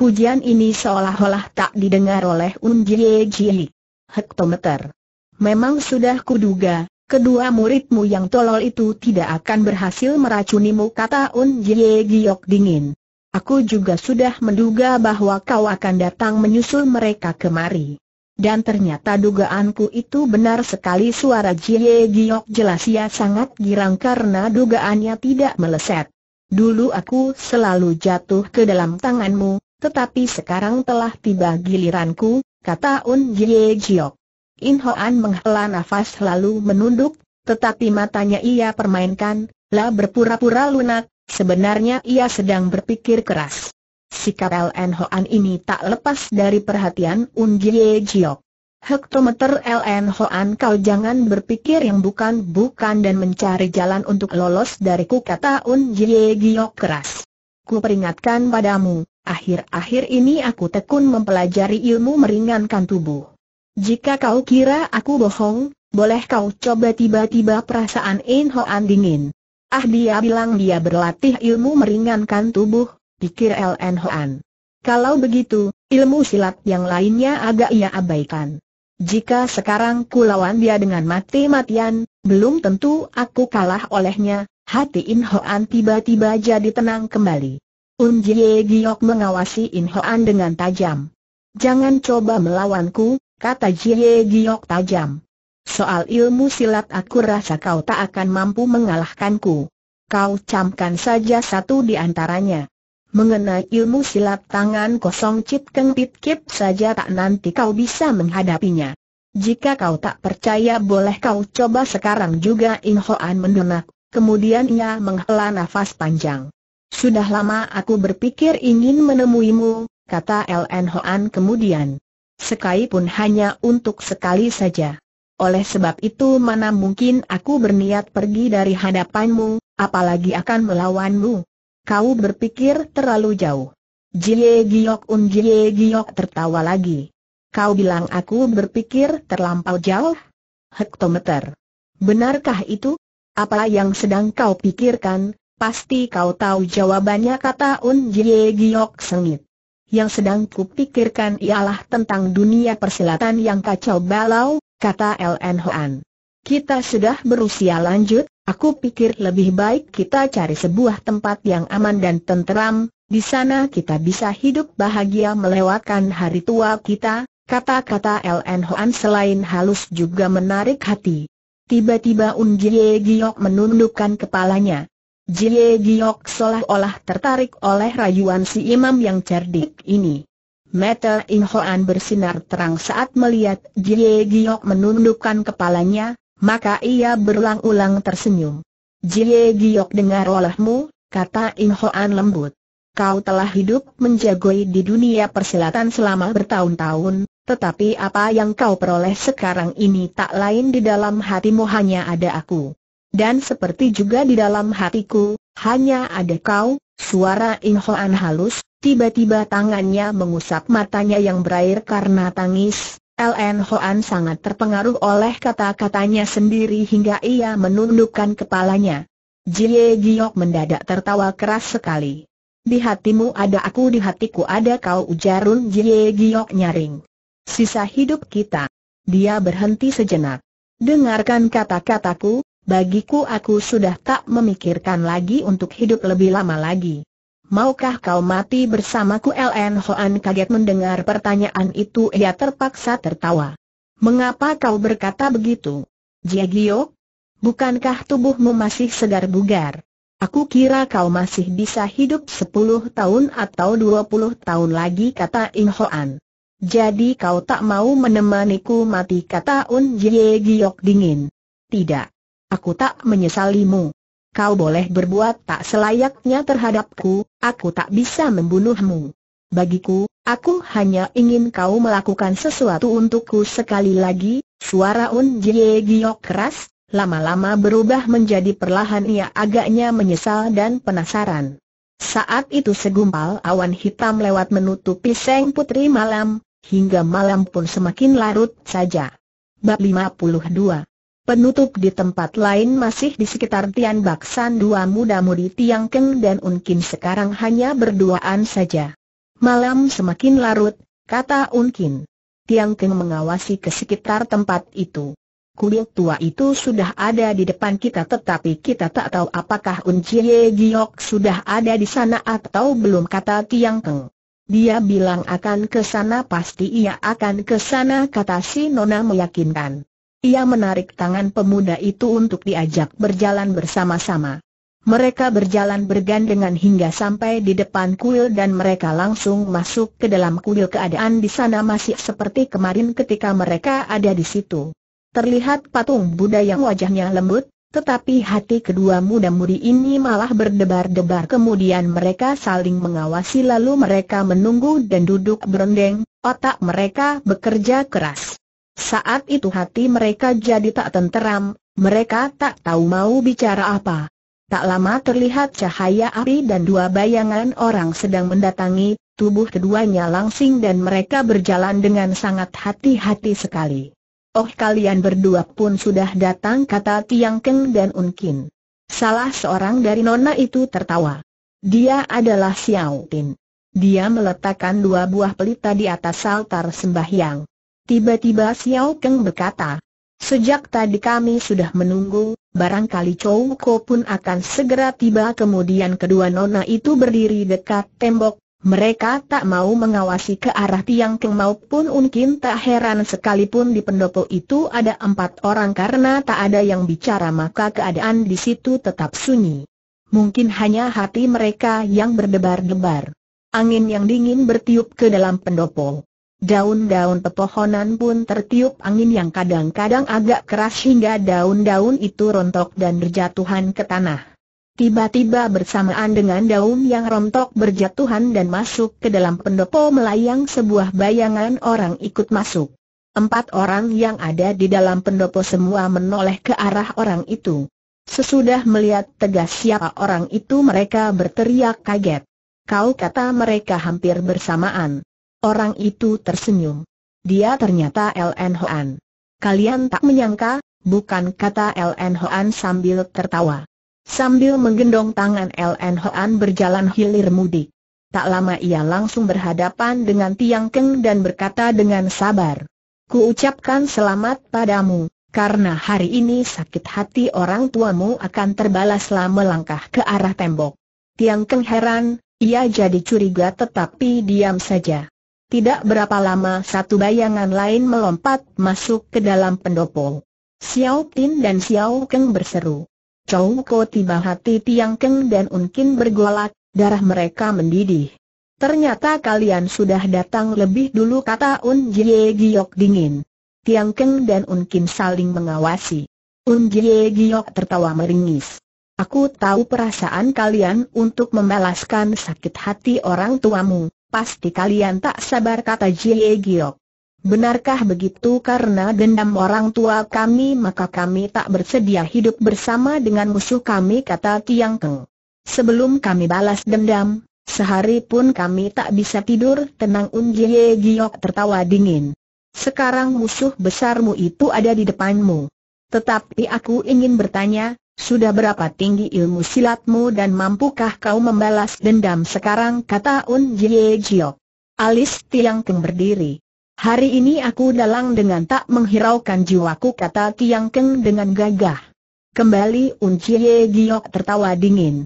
Pujian ini seolah-olah tak didengar oleh Unjie Giok. Hektometer. Memang sudah kuduga, kedua muridmu yang tolol itu tidak akan berhasil meracunimu, kata Unjie Giok dingin. Aku juga sudah menduga bahwa kau akan datang menyusul mereka kemari. Dan ternyata dugaanku itu benar sekali. Suara Jie Giok jelas ia sangat girang karena dugaannya tidak meleset. Dulu aku selalu jatuh ke dalam tanganmu, tetapi sekarang telah tiba giliranku, kata Un Jie Giok. In Hoan menghela nafas lalu menunduk, tetapi matanya ia permainkan, lah berpura-pura lunak. Sebenarnya ia sedang berpikir keras. Sikap Ln Hoan ini tak lepas dari perhatian Unjie Giok. Hektometer. Ln Hoan, kau jangan berpikir yang bukan-bukan dan mencari jalan untuk lolos dariku, kata Unjie Giok keras. Ku peringatkan padamu, akhir-akhir ini aku tekun mempelajari ilmu meringankan tubuh. Jika kau kira aku bohong, boleh kau coba. Tiba-tiba perasaan In Hoan dingin. Ah, dia bilang dia berlatih ilmu meringankan tubuh, pikir Ln Hoan. Kalau begitu, ilmu silat yang lainnya agak ia abaikan. Jika sekarang kulawan dia dengan mati-matian, belum tentu aku kalah olehnya. Hati In Hoan tiba-tiba jadi tenang kembali. Un Jie Giok mengawasi In Hoan dengan tajam. "Jangan coba melawanku," kata Jie Giok tajam. "Soal ilmu silat aku rasa kau tak akan mampu mengalahkanku. Kau camkan saja satu di antaranya. Mengenai ilmu silat tangan kosong Cit Keng Pit Kip saja tak nanti kau bisa menghadapinya. Jika kau tak percaya boleh kau coba sekarang juga." In Hoan mendenak, kemudian ia menghela nafas panjang. "Sudah lama aku berpikir ingin menemuimu," kata Ln Hoan kemudian. "Sekalipun hanya untuk sekali saja. Oleh sebab itu mana mungkin aku berniat pergi dari hadapanmu, apalagi akan melawanmu. Kau berpikir terlalu jauh." Jie Giok Un Jie Giok tertawa lagi. "Kau bilang aku berpikir terlampau jauh? Hektometer. Benarkah itu? Apa yang sedang kau pikirkan? Pasti kau tahu jawabannya," kata Un Jie Giok sengit. "Yang sedang kupikirkan ialah tentang dunia persilatan yang kacau balau," kata Ln Hoan. "Kita sudah berusia lanjut, aku pikir lebih baik kita cari sebuah tempat yang aman dan tenteram, di sana kita bisa hidup bahagia melewatkan hari tua kita." Kata-kata Ln Hoan selain halus juga menarik hati. Tiba-tiba Un Jie Giok menundukkan kepalanya. Jie Giok seolah-olah tertarik oleh rayuan si imam yang cerdik ini. Mata In Hoan bersinar terang saat melihat Jie Giok menundukkan kepalanya, maka ia berulang-ulang tersenyum. "Jie Giok, dengar olehmu," kata In Hoan lembut. "Kau telah hidup menjagoi di dunia persilatan selama bertahun-tahun, tetapi apa yang kau peroleh sekarang ini tak lain di dalam hatimu hanya ada aku. Dan seperti juga di dalam hatiku, hanya ada kau." Suara In Hoan halus, tiba-tiba tangannya mengusap matanya yang berair karena tangis. Ln Hoan sangat terpengaruh oleh kata-katanya sendiri hingga ia menundukkan kepalanya. Jie Giok mendadak tertawa keras sekali. "Di hatimu ada aku, di hatiku ada kau," ujar Un Jie Giok nyaring. "Sisa hidup kita." Dia berhenti sejenak. "Dengarkan kata-kataku. Bagiku aku sudah tak memikirkan lagi untuk hidup lebih lama lagi. Maukah kau mati bersamaku?" Ln Hoan kaget mendengar pertanyaan itu, ia terpaksa tertawa. "Mengapa kau berkata begitu, Jie Giok? Bukankah tubuhmu masih segar bugar? Aku kira kau masih bisa hidup sepuluh tahun atau dua puluh tahun lagi," kata In Hoan. "Jadi kau tak mau menemaniku mati?" kata Un Jie Giok dingin. "Tidak. Aku tak menyesalimu. Kau boleh berbuat tak selayaknya terhadapku, aku tak bisa membunuhmu. Bagiku, aku hanya ingin kau melakukan sesuatu untukku." Sekali lagi, suara Un Jie Giok keras, lama-lama berubah menjadi perlahan. Ia agaknya menyesal dan penasaran. Saat itu segumpal awan hitam lewat menutupi seng putri malam, hingga malam pun semakin larut saja. Bab lima puluh dua. Penutup. Di tempat lain masih di sekitar Tian Bak San, dua muda-mudi Tiang Keng dan Un Kin sekarang hanya berduaan saja. "Malam semakin larut," kata Un Kin. Tiang Keng mengawasi ke sekitar tempat itu. "Kuil tua itu sudah ada di depan kita, tetapi kita tak tahu apakah Un Jie Giok sudah ada di sana atau belum," kata Tiang Keng. "Dia bilang akan ke sana, pasti ia akan ke sana," kata si nona meyakinkan. Ia menarik tangan pemuda itu untuk diajak berjalan bersama-sama. Mereka berjalan bergandengan hingga sampai di depan kuil dan mereka langsung masuk ke dalam kuil. Keadaan di sana masih seperti kemarin ketika mereka ada di situ. Terlihat patung Buddha yang wajahnya lembut, tetapi hati kedua muda-mudi ini malah berdebar-debar. Kemudian mereka saling mengawasi lalu mereka menunggu dan duduk berendeng, otak mereka bekerja keras. Saat itu hati mereka jadi tak tenteram, mereka tak tahu mau bicara apa. Tak lama terlihat cahaya api dan dua bayangan orang sedang mendatangi tubuh keduanya langsing dan mereka berjalan dengan sangat hati-hati sekali. "Oh, kalian berdua pun sudah datang," kata Tiang Keng dan Un Kin. Salah seorang dari nona itu tertawa. Dia adalah Xiao Tin. Dia meletakkan dua buah pelita di atas altar sembahyang. Tiba-tiba Xiao Keng berkata, Sejak tadi kami sudah menunggu, barangkali Chow Ko pun akan segera tiba." Kemudian kedua nona itu berdiri dekat tembok. Mereka tak mau mengawasi ke arah Tiang Keng maupun Un Kin. Tak heran sekalipun di pendopo itu ada empat orang, karena tak ada yang bicara maka keadaan di situ tetap sunyi. Mungkin hanya hati mereka yang berdebar-debar. Angin yang dingin bertiup ke dalam pendopo. Daun-daun pepohonan pun tertiup angin yang kadang-kadang agak keras hingga daun-daun itu rontok dan berjatuhan ke tanah. Tiba-tiba bersamaan dengan daun yang rontok berjatuhan dan masuk ke dalam pendopo melayang sebuah bayangan orang ikut masuk. Empat orang yang ada di dalam pendopo semua menoleh ke arah orang itu. Sesudah melihat tegas siapa orang itu mereka berteriak kaget. "Kau!" kata mereka hampir bersamaan. Orang itu tersenyum. Dia ternyata Ln Hoan. "Kalian tak menyangka, bukan?" kata Ln Hoan sambil tertawa. Sambil menggendong tangan Ln Hoan berjalan hilir mudik. Tak lama ia langsung berhadapan dengan Tiang Keng dan berkata dengan sabar, "Ku ucapkan selamat padamu, karena hari ini sakit hati orang tuamu akan terbalaslah." Melangkah ke arah tembok. Tiang Keng heran, ia jadi curiga tetapi diam saja. Tidak berapa lama satu bayangan lain melompat masuk ke dalam pendopo. Xiao Tin dan Xiao Keng berseru. Chow Ko tiba hati Tiang Keng dan Un Kin bergolak, darah mereka mendidih. "Ternyata kalian sudah datang lebih dulu," kata Un Jie Giok dingin. Tiang Keng dan Un Kin saling mengawasi. Un Jie Giok tertawa meringis. "Aku tahu perasaan kalian untuk membalaskan sakit hati orang tuamu, pasti kalian tak sabar," kata Jie Giok. "Benarkah begitu? Karena dendam orang tua kami maka kami tak bersedia hidup bersama dengan musuh kami," kata Tiang Keng. "Sebelum kami balas dendam, sehari pun kami tak bisa tidur tenang." Un Jie Giok tertawa dingin. "Sekarang musuh besarmu itu ada di depanmu. Tetapi aku ingin bertanya, sudah berapa tinggi ilmu silatmu dan mampukah kau membalas dendam sekarang?" kata Un Jie Giok. Alis Tiang Keng berdiri. "Hari ini aku dalang dengan tak menghiraukan jiwaku," kata Tiang Keng dengan gagah. Kembali Un Jie Giok tertawa dingin.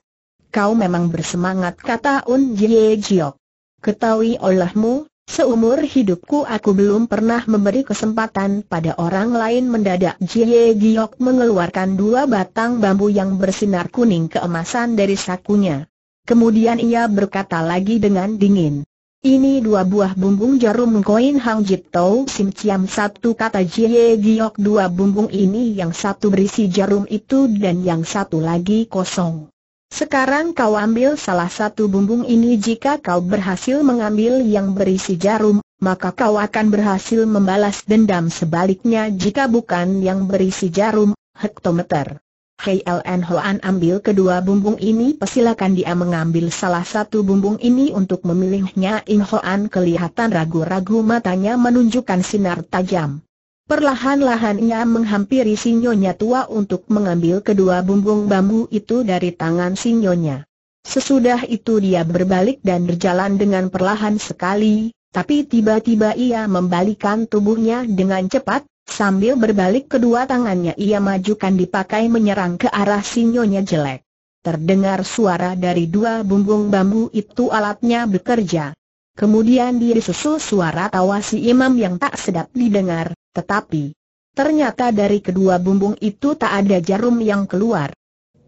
"Kau memang bersemangat," kata Un Jie Giok. "Ketahui olehmu, seumur hidupku aku belum pernah memberi kesempatan pada orang lain." Mendadak Jie Giok mengeluarkan dua batang bambu yang bersinar kuning keemasan dari sakunya. Kemudian ia berkata lagi dengan dingin, "Ini dua buah bumbung jarum koin Hang Jit Tau Sim Ciam." "Satu," kata Jie Giok, "dua bumbung ini yang satu berisi jarum itu dan yang satu lagi kosong. Sekarang kau ambil salah satu bumbung ini. Jika kau berhasil mengambil yang berisi jarum, maka kau akan berhasil membalas dendam. Sebaliknya jika bukan yang berisi jarum, hektometer." "Hei Ln Hoan, ambil kedua bumbung ini." "Persilakan." Dia mengambil salah satu bumbung ini untuk memilihnya. In Hoan kelihatan ragu-ragu, matanya menunjukkan sinar tajam. Perlahan-lahan ia menghampiri si nyonya tua untuk mengambil kedua bumbung bambu itu dari tangan si nyonya. Sesudah itu dia berbalik dan berjalan dengan perlahan sekali, tapi tiba-tiba ia membalikkan tubuhnya dengan cepat. Sambil berbalik kedua tangannya ia majukan dipakai menyerang ke arah si nyonya jelek. Terdengar suara dari dua bumbung bambu itu, alatnya bekerja. Kemudian disusul suara tawa si imam yang tak sedap didengar, tetapi ternyata dari kedua bumbung itu tak ada jarum yang keluar.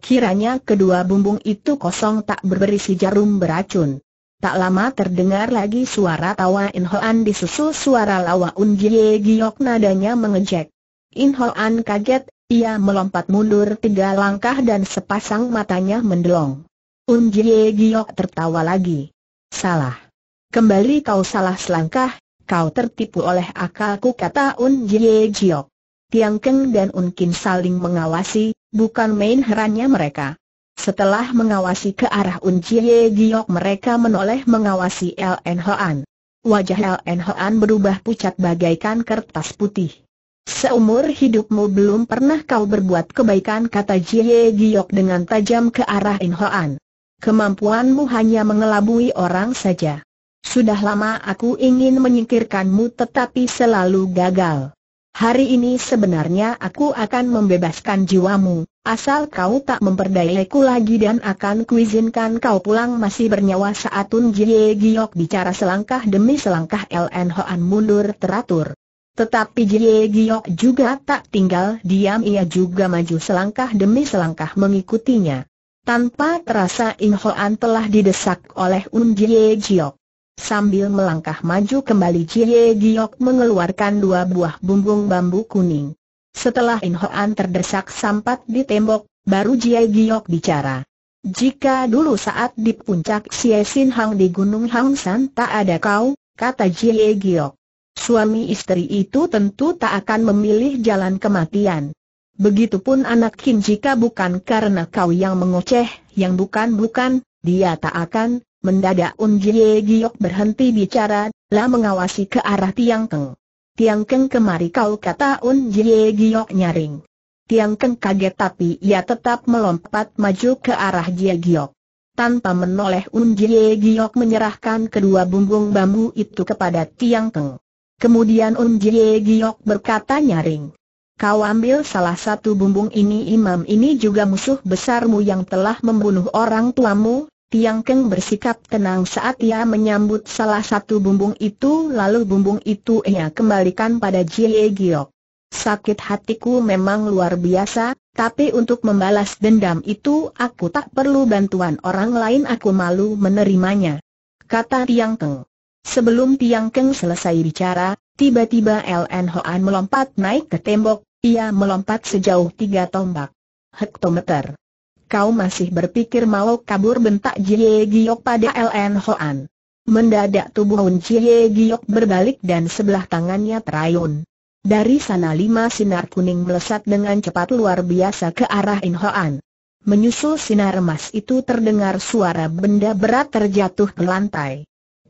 Kiranya kedua bumbung itu kosong tak berisi jarum beracun. Tak lama terdengar lagi suara tawa In Hoan disusul suara lawa Un Jie Giok, nadanya mengejek. In Hoan kaget, ia melompat mundur tiga langkah dan sepasang matanya mendelong. Un Jie Giok tertawa lagi. "Salah. Kembali kau salah selangkah, kau tertipu oleh akalku," kata Un Jie Giok. Tiang Keng dan Un Kin saling mengawasi, bukan main herannya mereka. Setelah mengawasi ke arah Un Jie Giok mereka menoleh mengawasi Ln Hoan. Wajah Ln Hoan berubah pucat bagaikan kertas putih. "Seumur hidupmu belum pernah kau berbuat kebaikan," kata Jie Giok dengan tajam ke arah In Hoan. "Kemampuanmu hanya mengelabui orang saja. Sudah lama aku ingin menyingkirkanmu tetapi selalu gagal. Hari ini sebenarnya aku akan membebaskan jiwamu, asal kau tak memperdayaku lagi dan akan kuizinkan kau pulang masih bernyawa. Saat Tun Jie Giok bicara, selangkah demi selangkah Ln Hoan mundur teratur. Tetapi Jie Giok juga tak tinggal diam, ia juga maju selangkah demi selangkah mengikutinya. Tanpa terasa In Hoan telah didesak oleh Un Jie Giok. Sambil melangkah maju kembali, Jie Giok mengeluarkan dua buah bumbung bambu kuning. Setelah In Hoan terdesak sampat di tembok, baru Jie Giok bicara. Jika dulu saat di puncak Xie Sin Hang di Gunung Hang San tak ada kau, kata Jie Giok, suami istri itu tentu tak akan memilih jalan kematian. Begitupun anak Kim, jika bukan karena kau yang mengoceh, yang bukan-bukan, dia tak akan. Mendadak Un Jie Giok berhenti bicara, lah mengawasi ke arah Tiang Keng. Tiang Keng, kemari kau, kata Un Jie Giok nyaring. Tiang Keng kaget, tapi ia tetap melompat maju ke arah Jie Giok. Tanpa menoleh, Un Jie Giok menyerahkan kedua bumbung bambu itu kepada Tiang Keng. Kemudian Un Jie Giok berkata nyaring, kau ambil salah satu bumbung ini, imam ini juga musuh besarmu yang telah membunuh orang tuamu. Tiang Keng bersikap tenang saat ia menyambut salah satu bumbung itu, lalu bumbung itu ia kembalikan pada Jie Giok. Sakit hatiku memang luar biasa, tapi untuk membalas dendam itu aku tak perlu bantuan orang lain, aku malu menerimanya, kata Tiang Keng. Sebelum Tiang Keng selesai bicara, tiba-tiba Ln Hoan melompat naik ke tembok. Ia melompat sejauh tiga tombak hektometer. Kau masih berpikir mau kabur, bentak Jie Giok pada Ln Hoan. Mendadak tubuh Un Jie Giok berbalik dan sebelah tangannya terayun. Dari sana lima sinar kuning melesat dengan cepat luar biasa ke arah In Hoan. Menyusul sinar emas itu terdengar suara benda berat terjatuh ke lantai.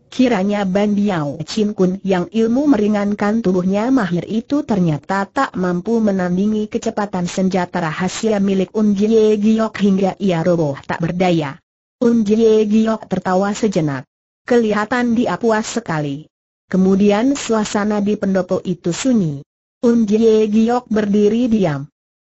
Kiranya Ban Diao Chin Kun yang ilmu meringankan tubuhnya mahir itu ternyata tak mampu menandingi kecepatan senjata rahasia milik Un Jie Giok hingga ia roboh tak berdaya. Un Jie Giok tertawa sejenak. Kelihatan dia puas sekali. Kemudian suasana di pendopo itu sunyi. Un Jie Giok berdiri diam.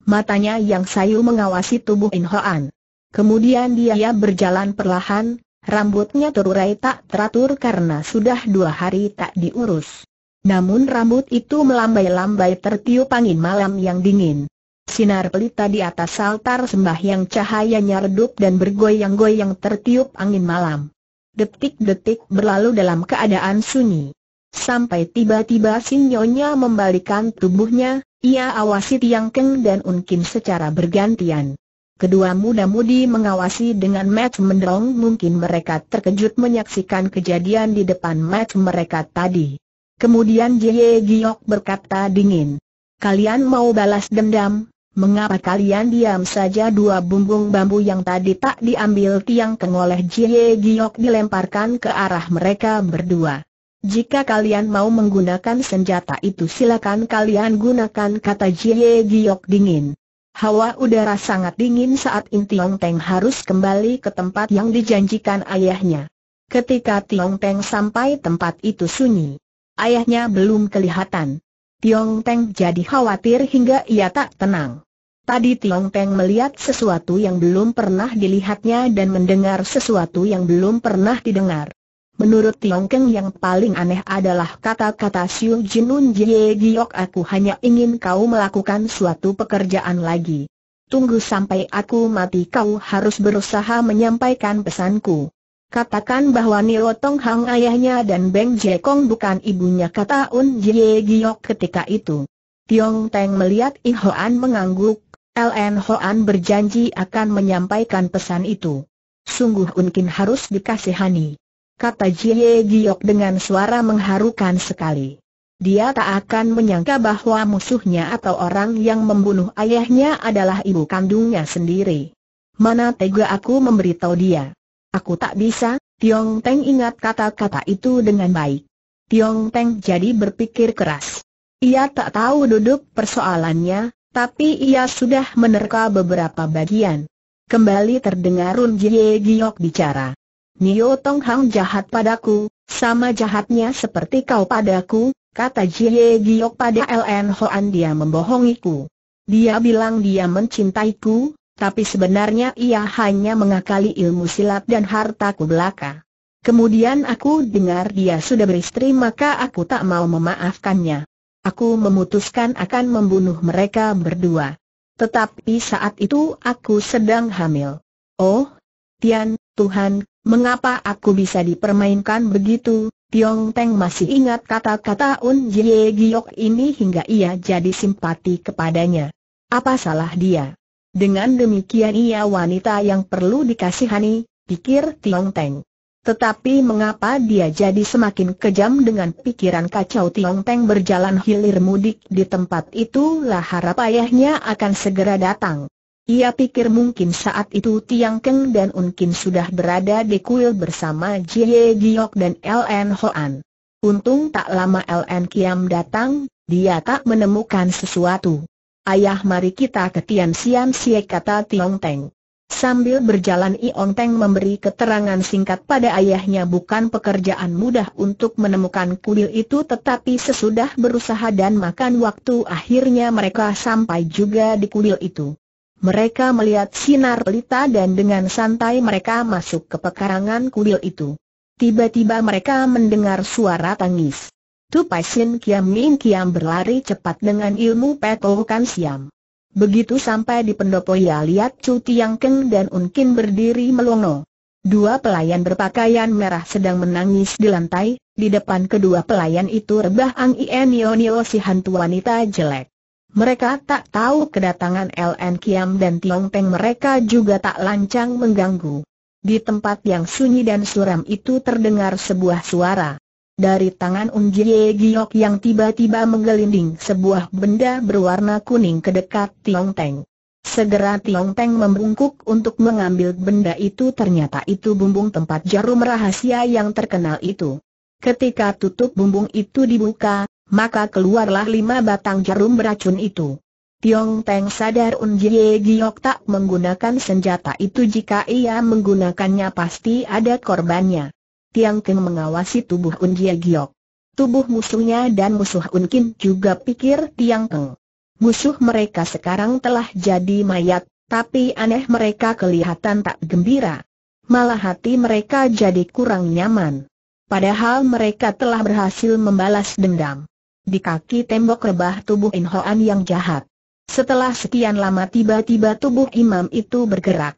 Matanya yang sayu mengawasi tubuh In Hoan. Kemudian dia berjalan perlahan. Rambutnya terurai tak teratur karena sudah dua hari tak diurus. Namun rambut itu melambai-lambai tertiup angin malam yang dingin. Sinar pelita di atas altar sembahyang cahayanya redup dan bergoyang-goyang tertiup angin malam. Detik-detik berlalu dalam keadaan sunyi. Sampai tiba-tiba Sinyonya membalikan tubuhnya, ia awasi Tiang Keng dan Un Kim secara bergantian. Kedua muda-mudi mengawasi dengan mata menderong, mungkin mereka terkejut menyaksikan kejadian di depan mata mereka tadi. Kemudian Jie Giok berkata dingin, kalian mau balas dendam, mengapa kalian diam saja? Dua bumbung bambu yang tadi tak diambil Tiang Keng oleh Jie Giok dilemparkan ke arah mereka berdua. Jika kalian mau menggunakan senjata itu silakan kalian gunakan, kata Jie Giok dingin. Hawa udara sangat dingin saat In Tiong Teng harus kembali ke tempat yang dijanjikan ayahnya. Ketika Tiong Teng sampai tempat itu sunyi. Ayahnya belum kelihatan. Tiong Teng jadi khawatir hingga ia tak tenang. Tadi Tiong Teng melihat sesuatu yang belum pernah dilihatnya dan mendengar sesuatu yang belum pernah didengar. Menurut Tiong Keng yang paling aneh adalah kata-kata Siu Jinun Jie Giok, aku hanya ingin kau melakukan suatu pekerjaan lagi. Tunggu sampai aku mati kau harus berusaha menyampaikan pesanku. Katakan bahwa Nio Tong Hang ayahnya dan Beng Je Kong bukan ibunya, kata Un Jie Giok ketika itu. Tiong Teng melihat In Hoan mengangguk, Ln Hoan berjanji akan menyampaikan pesan itu. Sungguh Un Kim harus dikasihani, kata Jie Giok dengan suara mengharukan sekali. Dia tak akan menyangka bahwa musuhnya atau orang yang membunuh ayahnya adalah ibu kandungnya sendiri. Mana tega aku memberitahu dia. Aku tak bisa. Tiong Teng ingat kata-kata itu dengan baik. Tiong Teng jadi berpikir keras. Ia tak tahu duduk persoalannya, tapi ia sudah menerka beberapa bagian. Kembali terdengar Un Jie Giok bicara. Nio Tong Hang jahat padaku, sama jahatnya seperti kau padaku, kata Jie Giok pada L N Hoan, dia membohongiku. Dia bilang dia mencintaiku, tapi sebenarnya ia hanya mengakali ilmu silat dan hartaku belaka. Kemudian aku dengar dia sudah beristri, maka aku tak mau memaafkannya. Aku memutuskan akan membunuh mereka berdua. Tetapi saat itu aku sedang hamil. Oh, Tian, Tuhan, mengapa aku bisa dipermainkan begitu? Tiong Teng masih ingat kata-kata Un Jie Giok ini hingga ia jadi simpati kepadanya. Apa salah dia? Dengan demikian ia wanita yang perlu dikasihani, pikir Tiong Teng. Tetapi mengapa dia jadi semakin kejam? Dengan pikiran kacau Tiong Teng berjalan hilir mudik di tempat itu. Harap ayahnya akan segera datang. Ia pikir mungkin saat itu Tiang Keng dan Un Kim sudah berada di kuil bersama Jie Giok dan L N Hoan. Untung tak lama L N Kiam datang, dia tak menemukan sesuatu. Ayah, mari kita ke Tian Sian Sia, kata Tiong Teng. Sambil berjalan Tiong Teng memberi keterangan singkat pada ayahnya, bukan pekerjaan mudah untuk menemukan kuil itu, tetapi sesudah berusaha dan makan waktu akhirnya mereka sampai juga di kuil itu. Mereka melihat sinar pelita dan dengan santai mereka masuk ke pekarangan kuil itu. Tiba-tiba mereka mendengar suara tangis. Tu Pai Sin Kiam Min Kiam berlari cepat dengan ilmu Petokan Siam. Begitu sampai di pendopo ia lihat Cu Tiang Keng dan Un Kim berdiri melongo. Dua pelayan berpakaian merah sedang menangis di lantai. Di depan kedua pelayan itu rebah Ang Ien Nio Nio, si hantu wanita jelek. Mereka tak tahu kedatangan L N Kiam dan Tiong Teng, mereka juga tak lancang mengganggu. Di tempat yang sunyi dan suram itu terdengar sebuah suara. Dari tangan Un Jie Giok yang tiba-tiba menggelinding sebuah benda berwarna kuning ke dekat Tiong Teng. Segera Tiong Teng membungkuk untuk mengambil benda itu, ternyata itu bumbung tempat jarum rahasia yang terkenal itu. Ketika tutup bumbung itu dibuka, maka keluarlah lima batang jarum beracun itu. Tiong Teng sadar Un Jie Giok tak menggunakan senjata itu. Jika ia menggunakannya pasti ada korbannya. Tiang Keng mengawasi tubuh Un Jie Giok, tubuh musuhnya dan musuh Un Kim juga, pikir Tiang Keng. Musuh mereka sekarang telah jadi mayat, tapi aneh mereka kelihatan tak gembira. Malah hati mereka jadi kurang nyaman. Padahal mereka telah berhasil membalas dendam. Di kaki tembok rebah tubuh In Hoan yang jahat. Setelah sekian lama tiba-tiba tubuh imam itu bergerak.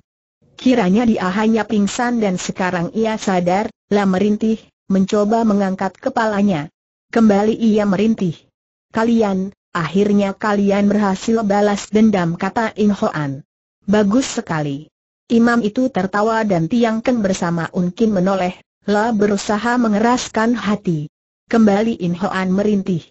Kiranya dia hanya pingsan dan sekarang ia sadar. Lah merintih, mencoba mengangkat kepalanya. Kembali ia merintih. Kalian, akhirnya kalian berhasil balas dendam, kata In Hoan. Bagus sekali. Imam itu tertawa dan Tiang Keng bersama Un Kim menoleh, lah berusaha mengeraskan hati. Kembali In Hoan merintih.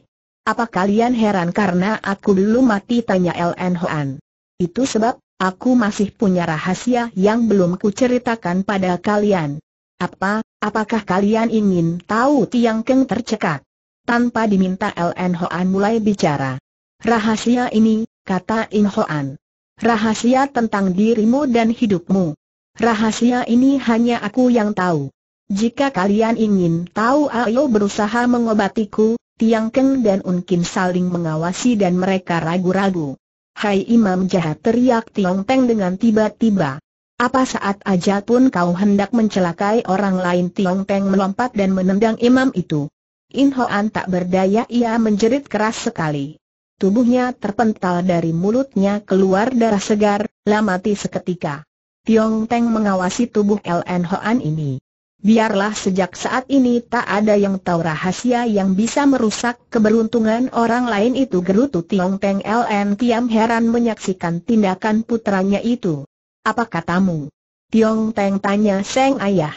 Apa kalian heran karena aku belum mati, tanya L N Hoan. Itu sebab, aku masih punya rahasia yang belum kuceritakan pada kalian. Apa, apakah kalian ingin tahu? Tiang Keng tercekat. Tanpa diminta L N Hoan mulai bicara. Rahasia ini, kata In Hoan. Rahasia tentang dirimu dan hidupmu. Rahasia ini hanya aku yang tahu. Jika kalian ingin tahu, ayo berusaha mengobatiku. Tiang Keng dan Un Kim saling mengawasi dan mereka ragu-ragu. Hai imam jahat, teriak Tiong Teng dengan tiba-tiba. Apa saat aja pun kau hendak mencelakai orang lain? Tiong Teng melompat dan menendang imam itu. In Hoan tak berdaya, ia menjerit keras sekali. Tubuhnya terpental, dari mulutnya keluar darah segar, lah mati seketika. Tiong Teng mengawasi tubuh L N Hoan ini. Biarlah sejak saat ini tak ada yang tahu rahasia yang bisa merusak keberuntungan orang lain itu, gerutu Tiong Teng. L N Kiam heran menyaksikan tindakan putranya itu. Apa katamu? Tiong Teng, tanya Seng Ayah.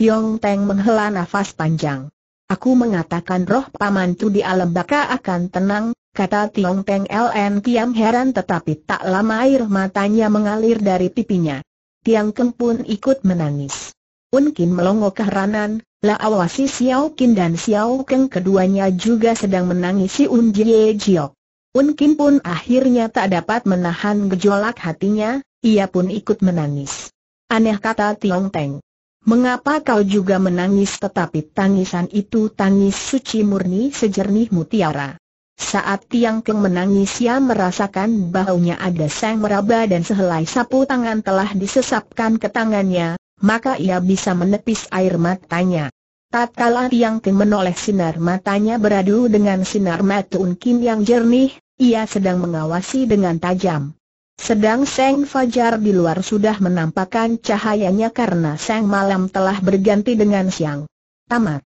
Tiong Teng menghela nafas panjang. Aku mengatakan roh pamanku di alam baka akan tenang, kata Tiong Teng. L N Kiam heran, tetapi tak lama air matanya mengalir dari pipinya. Tiang Keng pun ikut menangis. Un Kim melongo keheranan, lah awasi Xiao Qin dan Xiao Keng, keduanya juga sedang menangisi Un Jie Giok. Un Kim pun akhirnya tak dapat menahan gejolak hatinya, ia pun ikut menangis. Aneh, kata Tiong Teng. Mengapa kau juga menangis? Tetapi tangisan itu tangis suci murni sejernih mutiara. Saat Tiang Keng menangis, ia merasakan baunya ada sang meraba dan sehelai sapu tangan telah disesapkan ke tangannya, maka ia bisa menepis air matanya. Tatkala Tiang Keng menoleh, sinar matanya beradu dengan sinar mata Unkin yang jernih, ia sedang mengawasi dengan tajam. Sedang sang fajar di luar sudah menampakkan cahayanya karena sang malam telah berganti dengan siang. Tamat.